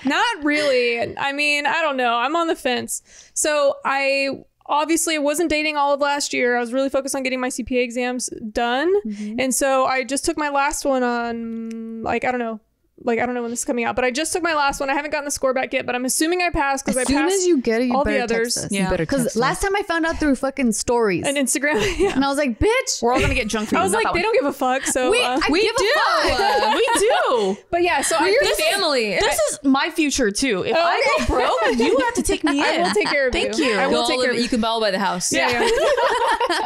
Not really. I mean, I don't know. I'm on the fence. So, I... Obviously, I wasn't dating all of last year. I was really focused on getting my C P A exams done. Mm-hmm. And so I just took my last one on, like, I don't know. Like, I don't know when this is coming out, but I just took my last one. I haven't gotten the score back yet, but I'm assuming I passed because I passed all the others. As soon as you get it, you better text us. Yeah. Because last time I found out through fucking stories. And Instagram. Yeah. And I was like, bitch. We're all going to get junk food. I was like, they don't give a fuck. So we, uh, we give do. A fuck. we do. But yeah, so I'm your family. Is, this is my future too. If oh, I go broke, you have to take me in. I will take care of Thank you. Thank you. I will go take care of you. You can bail by the house. Yeah. yeah.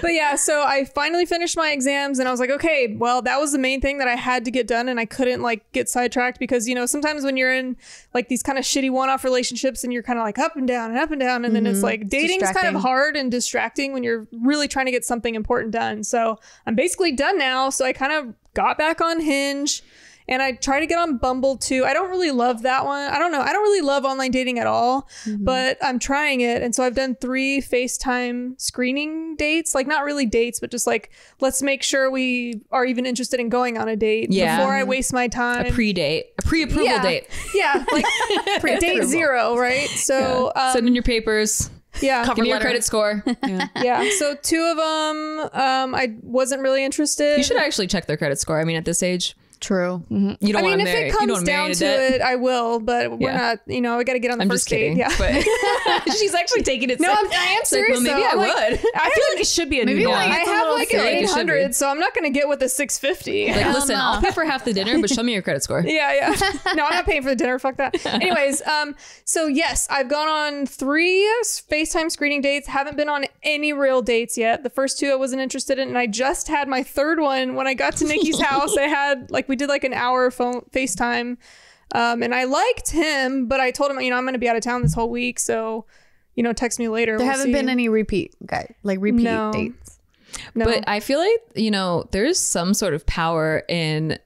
But yeah, so I finally finished my exams and I was like, okay, well, that was the main thing that I had to get done and I couldn't like, get sidetracked because, you know, sometimes when you're in like these kind of shitty one-off relationships and you're kind of like up and down and up and down and mm-hmm. then it's like dating's kind of hard and distracting when you're really trying to get something important done. So I'm basically done now. So I kind of got back on Hinge and I try to get on Bumble too. I don't really love that one. I don't know. I don't really love online dating at all, mm-hmm. but I'm trying it. And so I've done three FaceTime screening dates, like not really dates, but just like, let's make sure we are even interested in going on a date yeah. before I waste my time. A pre-date, a pre-approval yeah. date. Yeah, like pre date zero, right? So yeah. um, send in your papers. Yeah, cover your credit score. Yeah. yeah. So two of them, um, I wasn't really interested. You should actually check their credit score. I mean, at this age. True. Mm-hmm. You don't I mean, if marry, it comes down to it, I will, but we're yeah. not, you know, I got to get on the I'm first date. Yeah. She's actually taking it. No, I'm, I am serious. Like, well, maybe so. I like, would. I, I feel like it should be a maybe new like one. I have like an eight hundred, like so I'm not going to get with a six fifty. Like, listen, I'll pay for half the dinner, but show me your credit score. yeah, yeah. No, I'm not paying for the dinner. Fuck that. Anyways, um, so yes, I've gone on three FaceTime screening dates. Haven't been on any real dates yet. The first two I wasn't interested in, and I just had my third one when I got to Nikki's house. I had like. We did like an hour phone FaceTime um, and I liked him, but I told him, you know, I'm going to be out of town this whole week. So, you know, text me later. There we'll haven't see. been any repeat guy, like repeat no. dates. No. But I feel like, you know, there's some sort of power in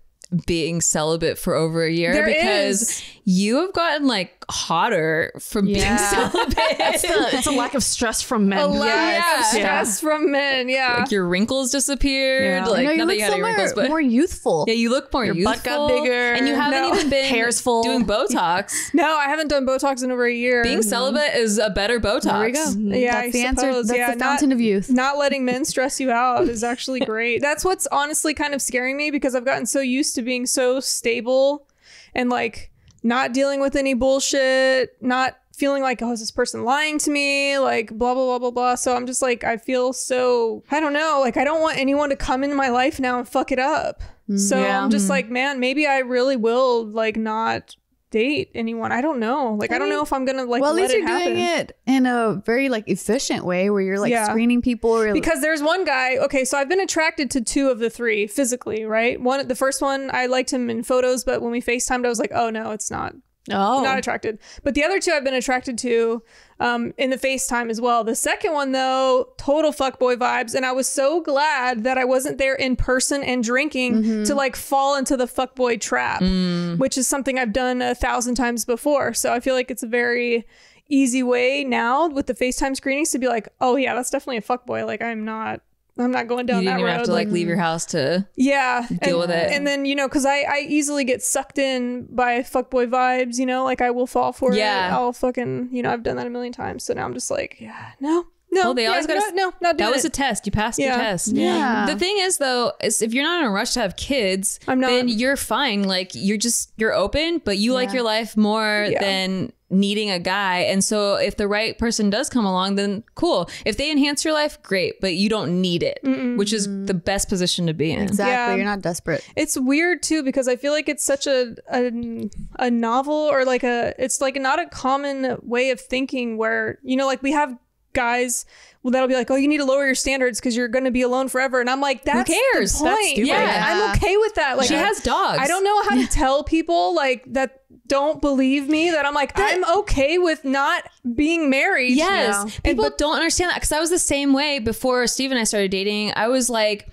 being celibate for over a year there because is. you have gotten like hotter from yeah. being celibate. It's a, it's a lack of stress from men. A lack yes. yeah. stress from men. Yeah, like your wrinkles disappeared. Yeah. Like no, you not look that you had so your wrinkles, more, but more youthful. Yeah, you look more your youthful. Butt got bigger, and you haven't no. even been hair's full. Doing Botox. No, I haven't done Botox in over a year. Being mm-hmm. celibate is a better Botox. There we go. Mm-hmm. Yeah, that's I the suppose. answer. That's yeah, the fountain not, of youth. Not letting men stress you out is actually great. That's what's honestly kind of scaring me because I've gotten so used to. being so stable and like not dealing with any bullshit, not feeling like, oh, is this person lying to me? Like blah, blah, blah, blah, blah. So I'm just like, I feel so, I don't know, like I don't want anyone to come into my life now and fuck it up. So yeah. I'm just like, man, maybe I really will like not date anyone. I don't know. Like, I, mean, I don't know if I'm gonna like. Well, at least you're doing it in a very like efficient way where you're like yeah. screening people. Or, because there's one guy. Okay, so I've been attracted to two of the three physically, right? One, the first one, I liked him in photos, but when we FaceTimed, I was like, oh no, it's not Oh. Not attracted. But the other two I've been attracted to um, in the FaceTime as well. The second one, though, total fuckboy vibes. And I was so glad that I wasn't there in person and drinking mm-hmm. to like fall into the fuckboy trap, mm. which is something I've done a thousand times before. So I feel like it's a very easy way now with the FaceTime screenings to be like, oh, yeah, that's definitely a fuckboy. Like, I'm not. I'm not going down that road. You didn't even have to like leave your house to yeah deal with it. And then, you know, because I, I easily get sucked in by fuckboy vibes, you know, like I will fall for yeah. it. I'll fucking, you know, I've done that a million times. So now I'm just like, yeah, no, no. Well, they always yeah, got no, no, not doing that was it. a test. You passed yeah. your test. Yeah. yeah. The thing is, though, is if you're not in a rush to have kids, I'm not. Then you're fine. Like you're just you're open, but you yeah. like your life more yeah. than needing a guy. And so if the right person does come along, then cool. If they enhance your life, great, but you don't need it, mm-mm. which is the best position to be in. Exactly. Yeah. You're not desperate. It's weird too, because I feel like it's such a, a a novel or like a, it's like not a common way of thinking where, you know, like we have guys well, that'll be like, oh, you need to lower your standards because you're going to be alone forever. And I'm like, that's Who cares? the point. That's yeah. yeah, I'm okay with that. Like, she I, has dogs. I don't know how to tell people like that don't believe me that I'm like, that, I'm okay with not being married. Yes. No. People and, but, don't understand that because I was the same way before Steve and I started dating. I was like,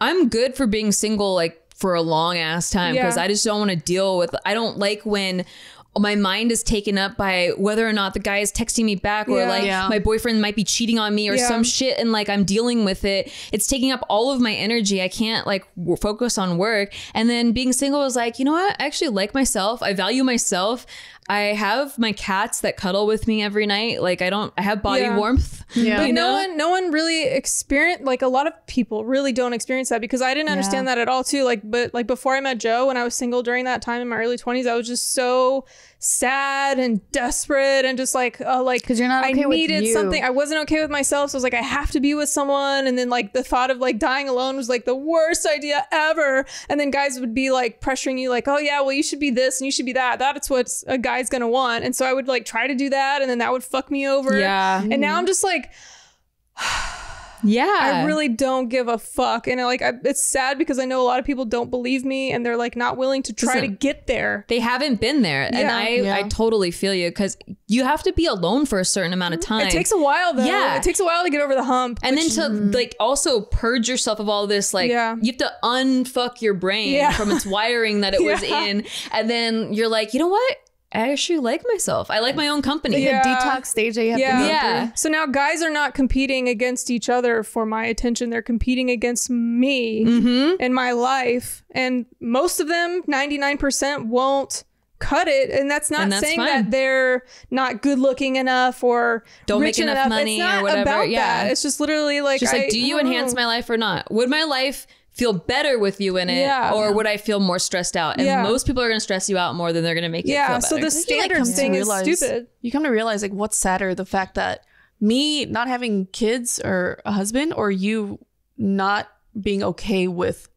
I'm good for being single like for a long ass time because yeah. I just don't want to deal with, I don't like when my mind is taken up by whether or not the guy is texting me back or yeah. like yeah. my boyfriend might be cheating on me or yeah. some shit. And like, I'm dealing with it. It's taking up all of my energy. I can't like w focus on work. And then being single is like, you know what? I actually like myself. I value myself. I have my cats that cuddle with me every night. Like I don't, I have body yeah. warmth. Yeah. But you know? no one, no one really experienced, like a lot of people really don't experience that because I didn't understand yeah. that at all too. Like, but like before I met Joe, when I was single during that time in my early twenties, I was just so sad and desperate and just like, oh, uh, like, cause you're not okay I needed with you. something. I wasn't okay with myself. So I was like, I have to be with someone. And then like the thought of like dying alone was like the worst idea ever. And then guys would be like pressuring you like, oh yeah, well you should be this and you should be that. That's what's a guy is gonna want. And so I would like try to do that and then that would fuck me over. Yeah. And now I'm just like yeah, I really don't give a fuck. And I like I, it's sad because I know a lot of people don't believe me and they're like not willing to try Listen, to get there. They haven't been there. Yeah. And I yeah. I totally feel you because you have to be alone for a certain amount of time. It takes a while though. Yeah. It takes a while to get over the hump. And which, then to like also purge yourself of all this like yeah. you have to unfuck your brain yeah. from its wiring that it yeah. was in. And then you're like, you know what? I actually like myself. I like my own company. Yeah. The detox stage that you have yeah. to go yeah. through. So now guys are not competing against each other for my attention. They're competing against me mm-hmm. and my life. And most of them, ninety-nine percent won't cut it. And that's not and that's saying fine. that they're not good looking enough or don't rich make enough, enough money it's not or whatever. About yeah. that. It's just literally like, just I, like do you enhance know. my life or not? Would my life feel better with you in it yeah. or would I feel more stressed out? And yeah. most people are going to stress you out more than they're going to make yeah. it feel better. Yeah, so the standard like thing realize, is stupid. You come to realize like what's sadder, the fact that me not having kids or a husband or you not being okay with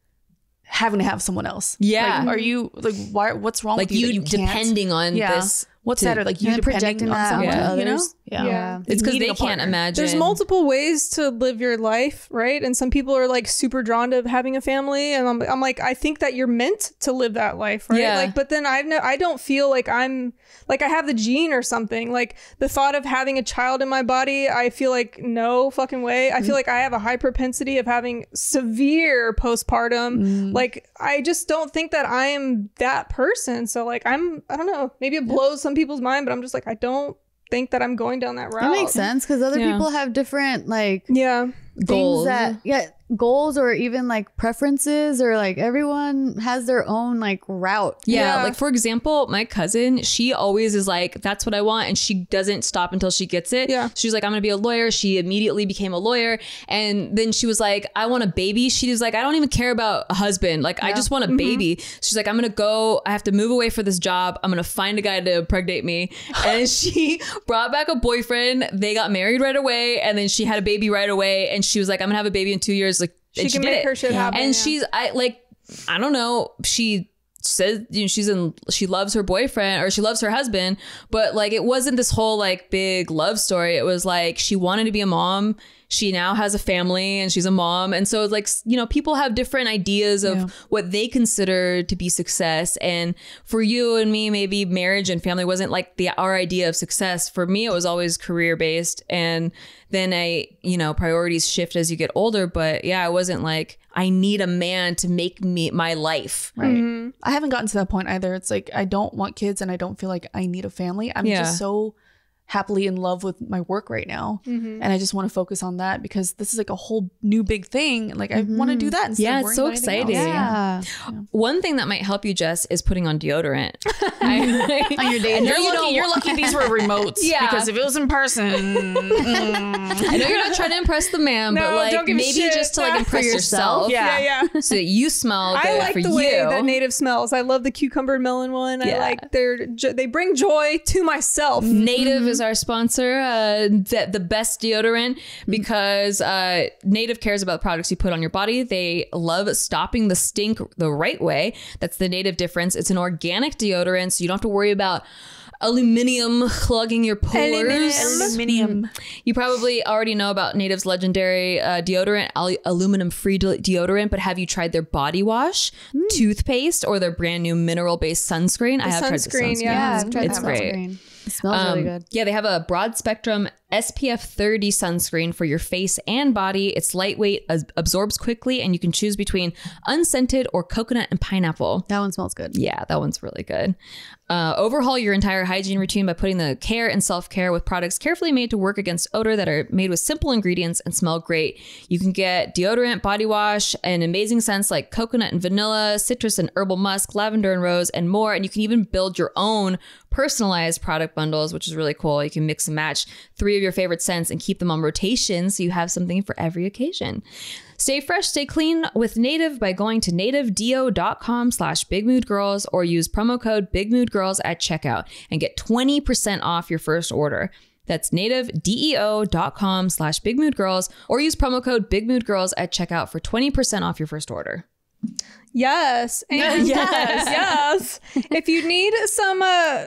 having to have someone else. Yeah. Like, are you like, why, what's wrong like with you? Like you, you depending can't? on yeah. this. What's to, sadder? Like you projecting on someone, yeah. you know? Yeah. yeah. It's because they can't partner. imagine. There's multiple ways to live your life, right? And some people are like super drawn to having a family. And I'm, I'm like, I think that you're meant to live that life, right? Yeah. Like, but then I've no, I don't feel like I'm, like I have the gene or something. Like the thought of having a child in my body, I feel like no fucking way. I mm. feel like I have a high propensity of having severe postpartum. Mm. Like, I just don't think that I am that person. So like, I'm, I don't know, maybe it blows yeah. some people's mind, but I'm just like, I don't think that I'm going down that route. That makes sense because other yeah. people have different like yeah goals that yeah goals or even like preferences or like everyone has their own like route. Yeah, yeah. Like for example, my cousin, she always is like, that's what I want, and she doesn't stop until she gets it. Yeah, she's like, I'm gonna be a lawyer. She immediately became a lawyer, and then she was like, I want a baby. She was like, I don't even care about a husband. Like yeah. I just want a mm-hmm. baby. She's like, I'm gonna go. I have to move away for this job. I'm gonna find a guy to impregnate me. And she brought back a boyfriend. They got married right away, and then she had a baby right away. And she was like, I'm gonna have a baby in two years. Like she, she can make it. her shit happen. And yeah. she's I like I don't know. She says, you know, she's in, she loves her boyfriend or she loves her husband, but like it wasn't this whole like big love story. It was like she wanted to be a mom. She now has a family and she's a mom. And so it's like, you know, people have different ideas of yeah. what they consider to be success. And for you and me, maybe marriage and family wasn't like the our idea of success. For me, it was always career based. And then I, you know, priorities shift as you get older. But yeah, I wasn't like, I need a man to make me my life. Right. Mm-hmm. I haven't gotten to that point either. It's like, I don't want kids and I don't feel like I need a family. I'm yeah. just so happily in love with my work right now, mm-hmm. and I just want to focus on that because this is like a whole new big thing. Like mm-hmm. I want to do that instead. Yeah, it's so exciting. Yeah. Yeah. One thing that might help you, Jess, is putting on deodorant. I, on your day. You're, you lucky, you're lucky these were remotes. Yeah, because if it was in person, mm. I know you're not trying to impress the man, no, but like maybe just to like impress yourself. Yeah, yeah. yeah. So that you smell good. I like for the way you. that Native smells. I love the cucumber and melon one. Yeah. I like their. They bring joy to myself. Native mm-hmm. is our sponsor, uh the, the best deodorant, because uh Native cares about the products you put on your body. They love stopping the stink the right way. That's the Native difference. It's an organic deodorant, so you don't have to worry about aluminum clogging your pores. Aluminum. You probably already know about Native's legendary uh, deodorant, al aluminum-free de deodorant, but have you tried their body wash, mm. toothpaste, or their brand new mineral-based sunscreen? The I have sunscreen, tried the sunscreen. Yeah, yeah I've tried it's that great. Sunscreen. It smells um, really good. Yeah, they have a broad spectrum S P F thirty sunscreen for your face and body. It's lightweight, absorbs quickly, and you can choose between unscented or coconut and pineapple. That one smells good. Yeah, that one's really good. Uh, overhaul your entire hygiene routine by putting the care and self-care with products carefully made to work against odor that are made with simple ingredients and smell great. You can get deodorant, body wash, and amazing scents like coconut and vanilla, citrus and herbal musk, lavender and rose, and more. And you can even build your own personalized product bundles, which is really cool. You can mix and match three of your favorite scents and keep them on rotation so you have something for every occasion. Stay fresh, stay clean with Native by going to native deo dot com slash big mood girls or use promo code big mood girls at checkout and get twenty percent off your first order. That's native deo dot com slash big mood girls or use promo code big mood girls at checkout for twenty percent off your first order. Yes. And yes. Yes. If you need some uh,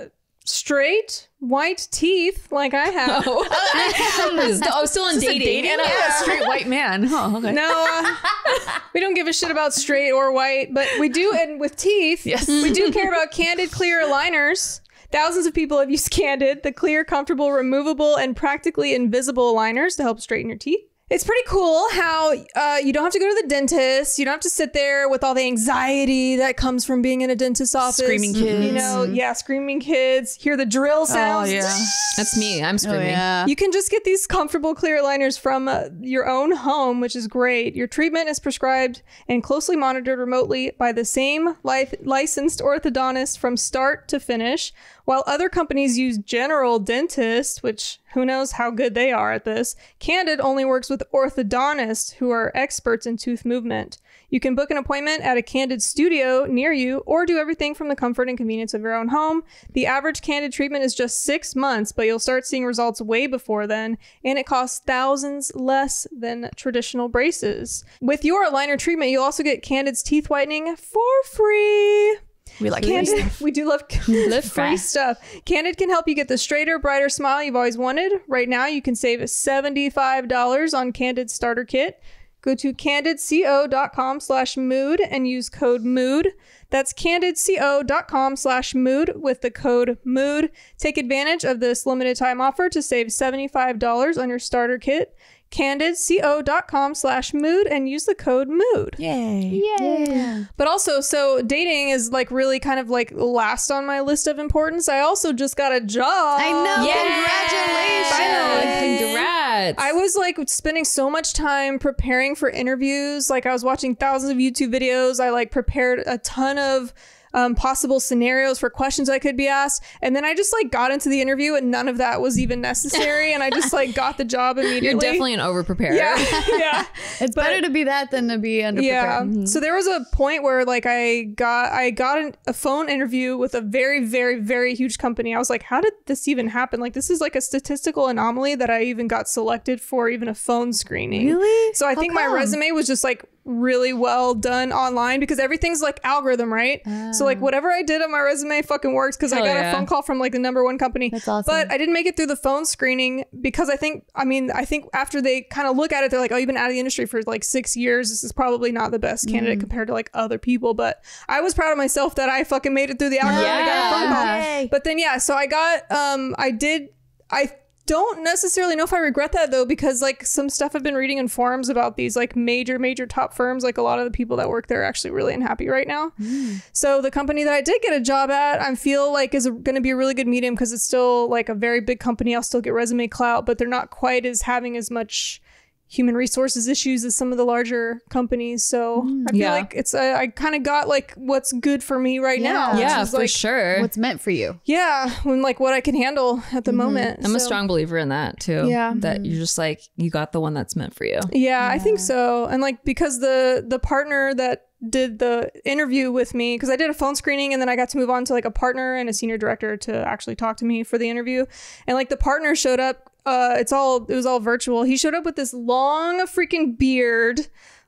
straight white teeth like I have. Oh, I was still on dating. dating. And I'm yeah. a straight white man. Oh, okay. No, uh, we don't give a shit about straight or white, but we do. And with teeth, yes. we do care about Candid clear aligners. Thousands of people have used Candid, the clear, comfortable, removable, and practically invisible aligners to help straighten your teeth. It's pretty cool how uh, you don't have to go to the dentist. You don't have to sit there with all the anxiety that comes from being in a dentist's office. Screaming kids. You know, yeah, screaming kids. Hear the drill sounds. Oh, yeah. That's me. I'm screaming. Oh, yeah. You can just get these comfortable clear aligners from uh, your own home, which is great. Your treatment is prescribed and closely monitored remotely by the same life licensed orthodontist from start to finish. While other companies use general dentists, which who knows how good they are at this, Candid only works with orthodontists who are experts in tooth movement. You can book an appointment at a Candid studio near you or do everything from the comfort and convenience of your own home. The average Candid treatment is just six months, but you'll start seeing results way before then, and it costs thousands less than traditional braces. With your aligner treatment, you'll also get Candid's teeth whitening for free. We like Candid. Free we do love, love free stuff. Candid can help you get the straighter, brighter smile you've always wanted. Right now, you can save seventy-five dollars on Candid's starter kit. Go to candid co dot com slash mood and use code mood. That's candid co dot com slash mood with the code mood. Take advantage of this limited time offer to save seventy-five dollars on your starter kit. candid co dot com slash mood and use the code mood. Yay. Yay. But also, so dating is like really kind of like last on my list of importance. I also just got a job. I know. Yes. Congratulations. Finally. Congrats. I was like spending so much time preparing for interviews. Like I was watching thousands of YouTube videos. I like prepared a ton of Um, possible scenarios for questions I could be asked. And then I just like got into the interview and none of that was even necessary. And I just like got the job immediately. You're definitely an overpreparer. Yeah. yeah. It's but, better to be that than to be underprepared. Yeah. Mm-hmm. So there was a point where like I got I got an, a phone interview with a very, very, very huge company. I was like, how did this even happen? Like this is like a statistical anomaly that I even got selected for even a phone screening. Really? So I how think come? my resume was just like really well done online, because everything's like algorithm, right? Uh, so like whatever I did on my resume fucking works, because I got yeah. a phone call from like the number one company. That's awesome. But I didn't make it through the phone screening because I think, I mean, I think after they kind of look at it, they're like, oh, you've been out of the industry for like six years. This is probably not the best candidate mm. compared to like other people. But I was proud of myself that I fucking made it through the algorithm. Yeah. I got a phone call. Yay. But then, yeah, so I got, um, I did, I don't necessarily know if I regret that though, because like some stuff I've been reading in forums about these like major, major top firms, like a lot of the people that work there are actually really unhappy right now. Mm. So the company that I did get a job at, I feel like is going to be a really good medium, because it's still like a very big company. I'll still get resume clout, but they're not quite as having as much human resources issues as some of the larger companies. So mm, I feel yeah. like it's, uh, I kind of got like what's good for me right yeah. now. Yeah, for like, sure. What's meant for you. Yeah. When like what I can handle at the mm-hmm. moment. I'm so. a strong believer in that too. Yeah. That mm-hmm. you're just like, you got the one that's meant for you. Yeah, yeah, I think so. And like, because the, the partner that did the interview with me, because I did a phone screening and then I got to move on to like a partner and a senior director to actually talk to me for the interview. And like the partner showed up. Uh, it's all, it was all virtual. He showed up with this long freaking beard,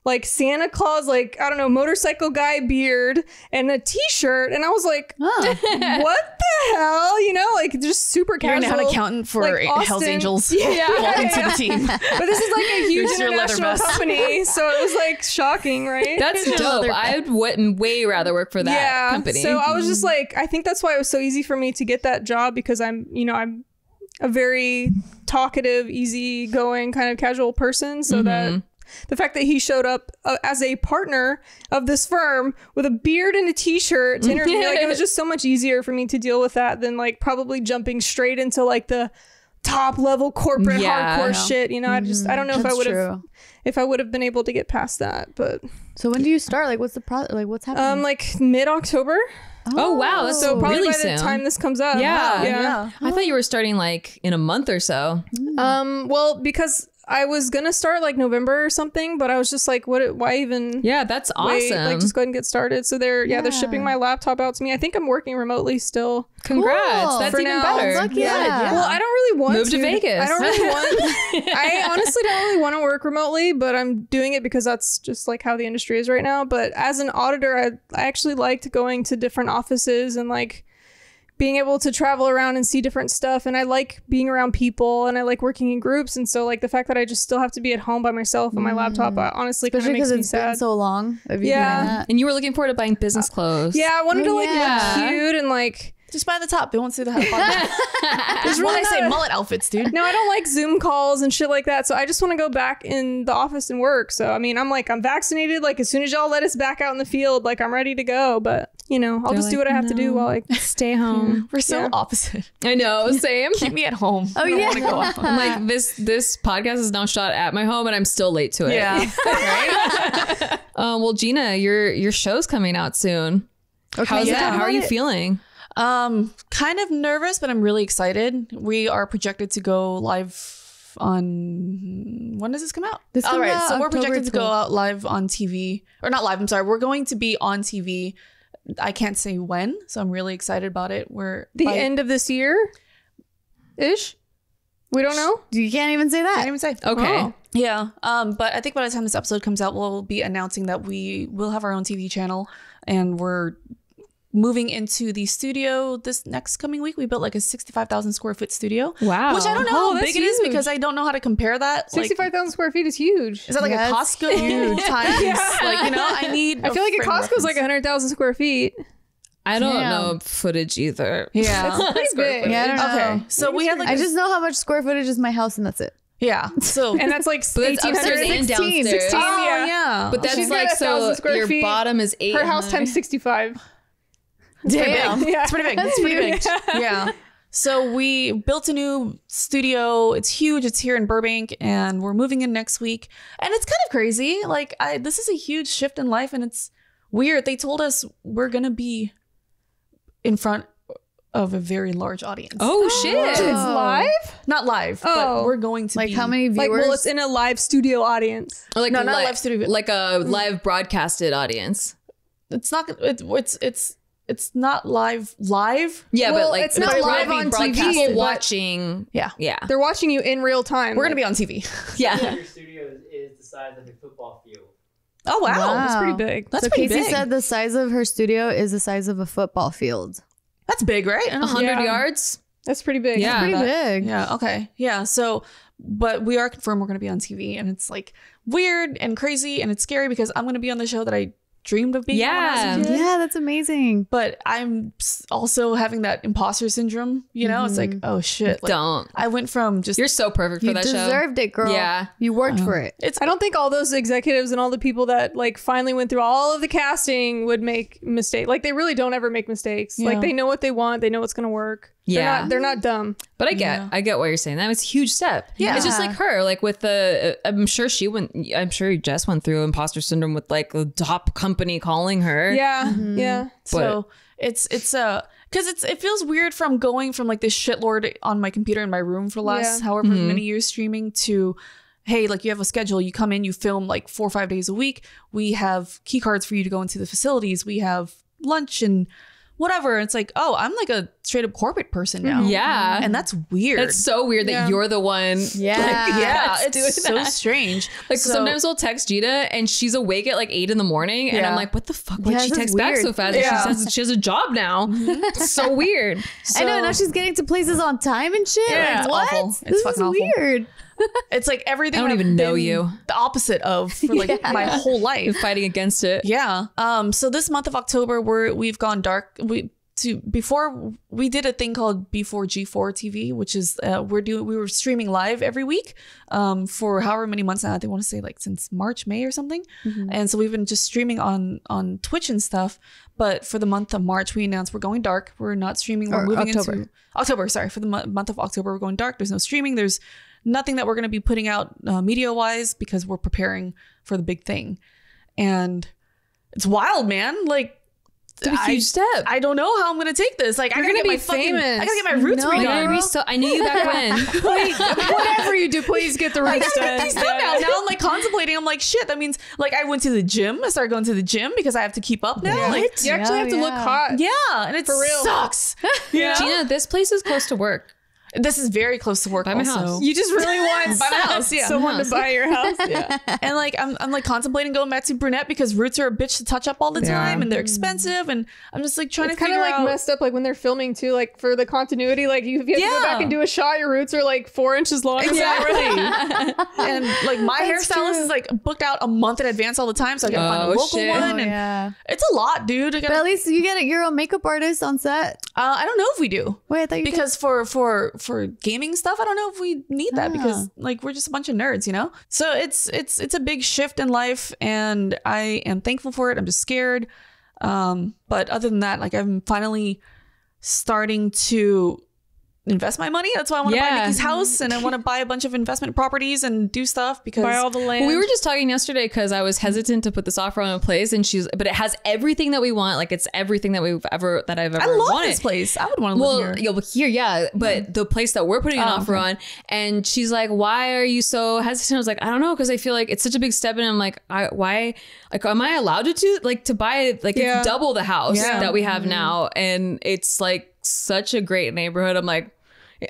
like Santa Claus, like, I don't know, motorcycle guy beard and a t-shirt. And I was like, huh. what the hell? You know, like just super casual. You're now an accountant for like Austin, Hell's Angels. Yeah. yeah, yeah. The team. But this is like a huge Here's international company. So it was like shocking, right? That's dope. I would way rather work for that yeah, company. So I was just like, I think that's why it was so easy for me to get that job, because I'm, you know, I'm a very talkative, easygoing kind of casual person. So mm-hmm. that the fact that he showed up uh, as a partner of this firm with a beard and a t-shirt to interview, like, it was just so much easier for me to deal with that than like probably jumping straight into like the top level corporate yeah, hardcore shit. You know, mm-hmm. I just, I don't know That's if I would have, if I would have been able to get past that. But so when do you start? Like, what's the pro? Like, what's happening? Um, like mid October. Oh, oh wow, that's so probably really by the soon. time this comes up. Yeah, yeah. yeah. I thought you were starting like in a month or so. Mm. Um, well, because I was gonna start like November or something, but I was just like, what? Why even? Yeah, that's awesome. Wait, like, just go ahead and get started. So they're yeah, yeah they're shipping my laptop out to me. I think I'm working remotely still. Congrats, cool. that's For even now. better. Look, yeah. yeah. Well, I don't really want Move to. Move to Vegas. I don't really want. I honestly don't really want to work remotely, but I'm doing it because that's just like how the industry is right now. But as an auditor, I I actually liked going to different offices and like being able to travel around and see different stuff. And I like being around people and I like working in groups. And so like the fact that I just still have to be at home by myself on my mm. laptop, I honestly kind of makes me sad. Especially because it's been so long. Of you yeah. doing that. And you were looking forward to buying business clothes. Yeah, I wanted oh, to like yeah. look cute and like... Just buy the top. They won't see the hat. That's what I say. A, mullet outfits, dude. No, I don't like Zoom calls and shit like that. So I just want to go back in the office and work. So, I mean, I'm like, I'm vaccinated. Like, as soon as y'all let us back out in the field, like, I'm ready to go. But, you know, I'll They're just like, do what I have no. to do while I stay home. We're so yeah. opposite. I know. Same. Keep me at home. Oh, I don't yeah. want to go off. I'm like, this, this podcast is now shot at my home and I'm still late to it. Yeah. right? uh, well, Gina, your, your show's coming out soon. Okay, How's yeah. that? How are you feeling? Um, kind of nervous, but I'm really excited. We are projected to go live on, when does this come out? This All right, out so October we're projected to go out live on T V, or not live, I'm sorry. We're going to be on T V. I can't say when, so I'm really excited about it. We're the end of this year ish. We don't know. You can't even say that. Can't even say. Okay. Oh. Yeah. Um, but I think by the time this episode comes out, we'll be announcing that we will have our own T V channel, and we're moving into the studio this next coming week. We built like a sixty-five thousand square foot studio. Wow. Which I don't know oh, how big huge. it is, because I don't know how to compare that. sixty-five thousand like, square feet is huge. Is that like yeah, a Costco huge times? Yeah. Like, you know, I need... I feel like a Costco is like one hundred thousand square feet. I don't yeah. know footage either. Yeah. That's pretty big. Yeah, I don't know. Okay. So we had like... I just know how much square footage is my house and that's it. Yeah. So and that's like eighteen sixteen. Oh, yeah. yeah. But that's She's like, so your feet. bottom is eight. Her house times sixty-five. Damn. Damn. Yeah. It's pretty big. It's pretty big. Yeah. So we built a new studio. It's huge. It's here in Burbank, and we're moving in next week. And it's kind of crazy. Like, I, this is a huge shift in life, and it's weird. They told us we're gonna be in front of a very large audience. Oh, oh shit! Wow. It's live? Not live. Oh, but we're going to like be, how many viewers? Like, well, it's in a live studio audience. Or like no, not live, live studio. Like a live broadcasted audience. It's not. It, it's it's. It's not live live. Yeah, well, but like it's not live on T V. People watching. Yeah. Yeah. They're watching you in real time. We're like, going to be on T V. Yeah. yeah. Your studio is the size of a football field. Oh, wow. wow. That's pretty big. That's so pretty Casey big. Said the size of her studio is the size of a football field. That's big, right? one hundred yeah. yards? That's pretty big. Yeah, that's pretty that, big. Yeah, okay. Yeah, so, but we are confirmed we're going to be on T V, and it's like weird and crazy, and it's scary because I'm going to be on the show that I dreamed of being yeah. on. Yeah, that's amazing. But I'm also having that imposter syndrome, you know? Mm-hmm. It's like, oh, shit. Like, don't. I went from just... You're so perfect for that show. You deserved it, girl. Yeah. You worked for it. It's, I don't think all those executives and all the people that like finally went through all of the casting would make mistakes. Like, they really don't ever make mistakes. Yeah. Like, they know what they want. They know what's going to work. Yeah, they're not, they're not dumb. But I get, yeah. I get what you're saying. That was a huge step. Yeah, it's just like her, like with the. I'm sure she went. I'm sure Jess went through imposter syndrome with like the top company calling her. Yeah, mm-hmm. yeah. But so it's it's a uh, because it's it feels weird from going from like this shitlord on my computer in my room for the last yeah. however mm-hmm. many years streaming to. Hey, like you have a schedule, you come in, you film like four or five days a week. We have key cards for you to go into the facilities. We have lunch and whatever. It's like, oh, I'm like a straight up corporate person now. Yeah. And that's weird. That's so weird yeah. that you're the one. Yeah. Like, yeah. It's doing so that. strange. Like so, sometimes I'll text Gina and she's awake at like eight in the morning. Yeah. And I'm like, what the fuck? Why'd yeah, she text weird. back so fast? Yeah. She says she has a job now. It's so weird. So, I know. Now she's getting to places on time and shit. Yeah. Like, what? Awful. It's this fucking is awful. weird. It's like everything I don't I've even know you the opposite of for like yeah. my whole life. You're fighting against it. Yeah. Um. So this month of October, we're we've gone dark. We to before we did a thing called Before G four T V, which is uh, we're doing we were streaming live every week um, for however many months now. I think I want to say like since March, May or something. Mm-hmm. And so we've been just streaming on on Twitch and stuff. But for the month of March, we announced we're going dark. We're not streaming. We're or moving October. into October. Sorry, for the mo- month of October, we're going dark. There's no streaming. There's nothing that we're going to be putting out uh, media wise because we're preparing for the big thing. And it's wild, man. Like, it's a huge I, step. I don't know how I'm going to take this. Like, You're I got to be my famous. Fucking, I got to get my roots no, redone. So, I knew you back when. Please, whatever you do, please get the roots done. Now, now I'm like contemplating. I'm like, shit, that means like I went to the gym. I started going to the gym because I have to keep up now. Yeah. Like, you actually yeah, have to yeah. look hot. Yeah. And it For real. sucks. yeah. Gina, this place is close to work. This is very close to work. Buy my also. house. You just really want buy my house, yeah. someone house. to buy your house. Yeah. And like, I'm, I'm like contemplating going back to brunette because roots are a bitch to touch up all the yeah. time and they're expensive. And I'm just like trying it's to figure out. It's kind of like messed up like when they're filming too, like for the continuity, like you, if you have yeah. to go back and do a shot, your roots are like four inches long. Exactly. And like my That's hairstylist true. is like booked out a month in advance all the time. So I gotta oh, find a local shit. one. Oh, and yeah. It's a lot, dude. Gotta, but at least you get your own makeup artist on set. Uh, I don't know if we do. Wait, I thought you Because did. for, for, for gaming stuff, I don't know if we need that yeah. because like we're just a bunch of nerds, you know? So it's it's it's a big shift in life and I am thankful for it. I'm just scared. Um, but other than that, like I'm finally starting to invest my money. That's why I want to yeah. buy Nikki's house and I want to buy a bunch of investment properties and do stuff because buy all the land. We were just talking yesterday because I was hesitant to put this offer on a place and she's but it has everything that we want. Like it's everything that we've ever that I've ever wanted. I love wanted. this place. I would want to well, live here. Well, here, yeah. But mm-hmm. the place that we're putting an oh, offer okay. on, and she's like, "Why are you so hesitant?" I was like, "I don't know," because I feel like it's such a big step, and I'm like, I, "Why? Like, am I allowed to do like to buy like yeah. it's double the house yeah. that we have mm-hmm. now?" And it's like such a great neighborhood. I'm like.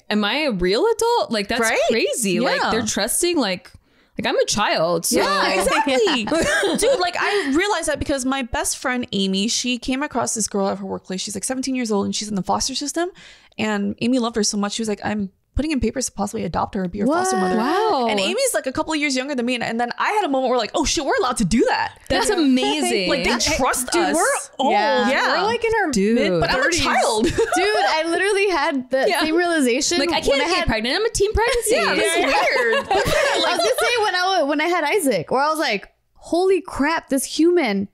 Am I a real adult? Like that's right? crazy. Yeah. Like they're trusting like like I'm a child. So. Yeah, exactly. Dude, like I realized that because my best friend Amy, she came across this girl at her workplace. She's like seventeen years old and she's in the foster system. And Amy loved her so much. She was like, I'm putting in papers to possibly adopt her and be her what? foster mother. Wow. And Amy's like a couple of years younger than me. And, and then I had a moment where like, oh shit, we're allowed to do that. That's amazing. Like they trust hey, us. Dude, we're old. Yeah. yeah. We're like in our dude. mid thirties. But I'm a child. Dude, I literally had the yeah. same realization. Like I can't get had... pregnant. I'm a teen pregnancy. Yeah, it's yeah. weird. Like, I was gonna say when I, when I had Isaac, where I was like, holy crap, this human.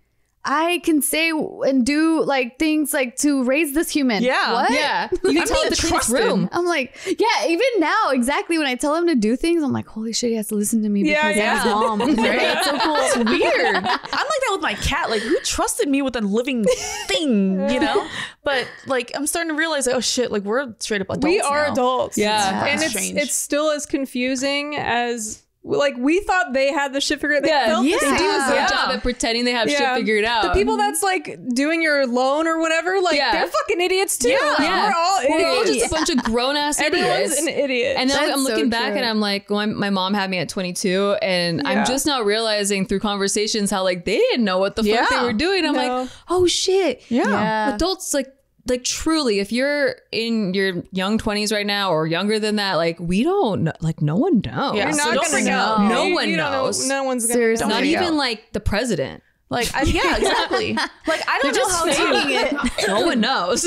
I can say and do like things like to raise this human. Yeah. What? Yeah. You can tell him to clean his room. I'm like, yeah, even now, exactly when I tell him to do things, I'm like, holy shit, he has to listen to me yeah, because yeah. I'm his mom. Right? That's so cool. It's weird. I'm like that with my cat. Like, who trusted me with a living thing, you know? But like, I'm starting to realize, like, oh shit, like we're straight up adults. We are now. adults. Yeah. yeah. And it's, it's still as confusing as like we thought they had the shit figured out. Yeah, they, yeah. they do a good yeah. job at pretending they have yeah. shit figured out. The people that's like doing your loan or whatever, like yeah. they're fucking idiots too. Yeah, like, yeah. we're all idiots. We're all just yeah. a bunch of grown ass idiots. Everyone's an idiot. And then that's I'm looking so back true. And I'm like, well, I'm, my mom had me at twenty-two, and yeah. I'm just now realizing through conversations how like they didn't know what the fuck yeah. they were doing. I'm no. like, oh shit. Yeah, yeah. adults like. Like truly, if you're in your young twenties right now or younger than that, like we don't know, like no one knows. Yeah. You're not so gonna know. know. No you, one you knows. Know, no one's gonna Seriously. Know. Not even like the president. Like I, yeah, exactly. Like I don't They're know how to it. No one knows.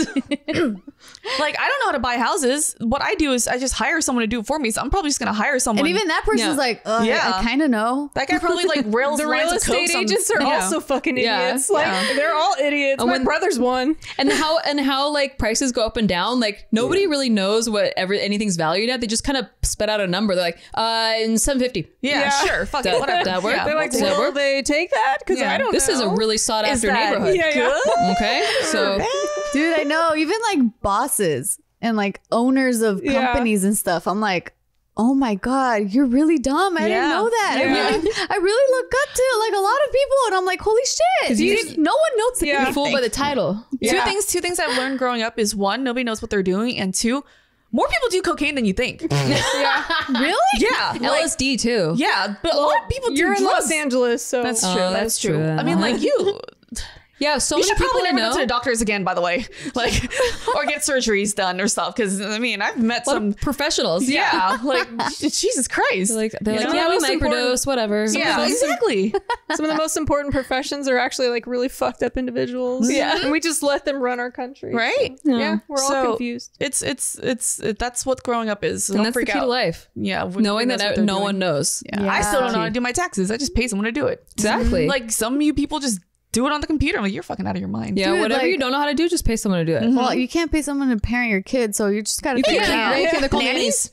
Like I don't know how to buy houses. What I do is I just hire someone to do it for me. So I'm probably just gonna hire someone. And even that person's yeah. like, oh, yeah, I, I kind of know. That guy probably like rails. The real estate agents are yeah. also fucking idiots. Yeah. Like yeah. they're all idiots. And My when, brother's one. And how and how like prices go up and down. Like nobody yeah. really knows what every anything's valued at. They just kind of spit out a number. They're like, uh, in seven fifty. Yeah, yeah, sure. Fuck it. Whatever. That works. They're like, will they take that? Because I don't. This know. Is a really sought after neighborhood. Yeah, yeah. Okay, so dude, I know even like bosses and like owners of companies yeah. and stuff. I'm like, oh my god, you're really dumb. I yeah. didn't know that. Yeah. I really, I really look up to like a lot of people, and I'm like, holy shit! You just, no one knows that yeah. you're fooled by the title. Yeah. Two things. Two things I've learned growing up is one, nobody knows what they're doing, and two. More people do cocaine than you think. Yeah. Really? Yeah. L S D like, too. Yeah. But well, a lot of people do You're drugs. in Los Angeles, so. That's true. Uh, that's true. I mean, like you. Yeah, so you many should people probably never know. go to the doctors again, by the way. Like, or get surgeries done or stuff. Because, I mean, I've met some professionals. Yeah. yeah. Like, Jesus Christ. They're like, they're like yeah, we microdose, whatever. Yeah, some exactly. Some of the most important professions are actually, like, really fucked up individuals. Yeah. And we just let them run our country. Right? So, yeah. yeah. We're so all confused. It's, it's, it's, it, that's what growing up is. And don't that's freak the key out. to life. Yeah. Knowing that no doing. one knows. Yeah. Yeah. I still don't know how to do my taxes. I just pay someone to do it. Exactly. Like, some of you people just do it on the computer. I'm like, you're fucking out of your mind. Yeah, Dude, whatever like, you don't know how to do, just pay someone to do it. Mm-hmm. Well, you can't pay someone to parent your kid, so you just gotta figure it out. You can't call nannies?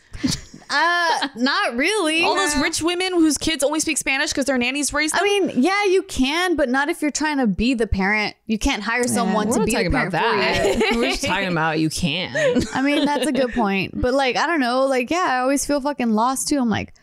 Uh, not really. All yeah. those rich women whose kids only speak Spanish because their nannies raised them. I mean, yeah, you can, but not if you're trying to be the parent. You can't hire someone yeah, to be the parent. We're not talking about that. We're just talking about you can. I mean, that's a good point. But like, I don't know. Like, yeah, I always feel fucking lost too. I'm like,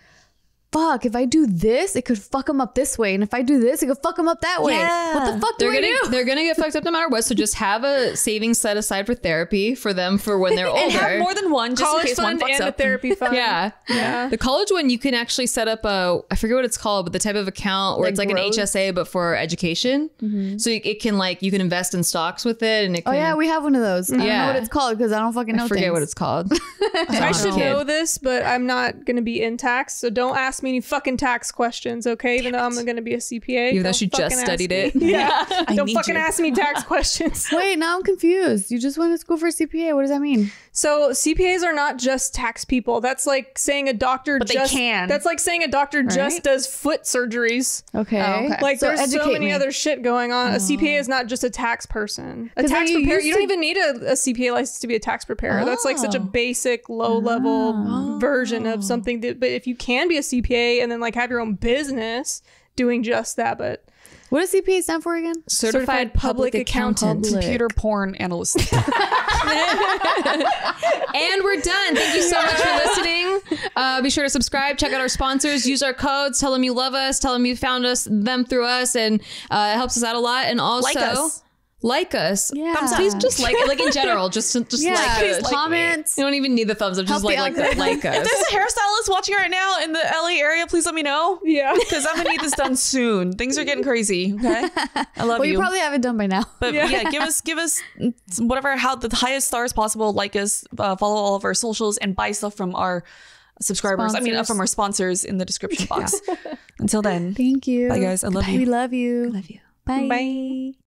fuck, if I do this, it could fuck them up this way. And if I do this, it could fuck them up that way. Yeah. What the fuck do they're gonna do? They're going to get fucked up no matter what. So just have a savings set aside for therapy for them for when they're and older. And have more than one just college in case fund one fucks and up. A therapy fund. Yeah. yeah. The college one, you can actually set up a, I forget what it's called, but the type of account where like it's like growth. an H S A, but for education. Mm-hmm. So it can like, you can invest in stocks with it. And it can, oh yeah, we have one of those. Yeah. I don't know what it's called because I don't fucking know I forget things. what it's called. I should know this, but I'm not going to be in tax. So don't ask me any fucking tax questions, okay? Even Damn though I'm gonna be a C P A. Even though she just studied it. Yeah. I don't fucking you. ask me tax questions. Wait, now I'm confused. You just went to school for a C P A. What does that mean? So C P As are not just tax people. That's like saying a doctor but just they can. That's like saying a doctor right? just does foot surgeries. Okay. Oh, okay. Like so there's so many me. other shit going on. Oh. A C P A is not just a tax person. A tax you preparer. You don't even need a, a C P A license to be a tax preparer. Oh. That's like such a basic low level oh. version of something that, but if you can be a C P A and then like have your own business doing just that. But what does C P A stand for again? Certified, Certified Public, Public Accountant. Public. Computer porn analyst. And we're done. Thank you so much for listening. Uh, be sure to subscribe. Check out our sponsors. Use our codes. Tell them you love us. Tell them you found us, them through us. And uh, it helps us out a lot. And also... Like us. Like us, yeah. thumbs up. Please just like it, like in general. Just, just yeah. like us. Like comments. Me. You don't even need the thumbs up. Just Help like, like, like us. If there's a hairstylist watching right now in the L A area, please let me know. Yeah, because I'm gonna need this done soon. Things are getting crazy. Okay, I love well, you. Well, you probably have it done by now. But yeah, yeah give us, give us whatever how the highest stars possible. Like us, uh, follow all of our socials, and buy stuff from our subscribers. Sponsors. I mean, uh, from our sponsors in the description box. Yeah. Until then, thank you. Bye guys. I love Goodbye. you. We love you. I love you. Bye. Bye.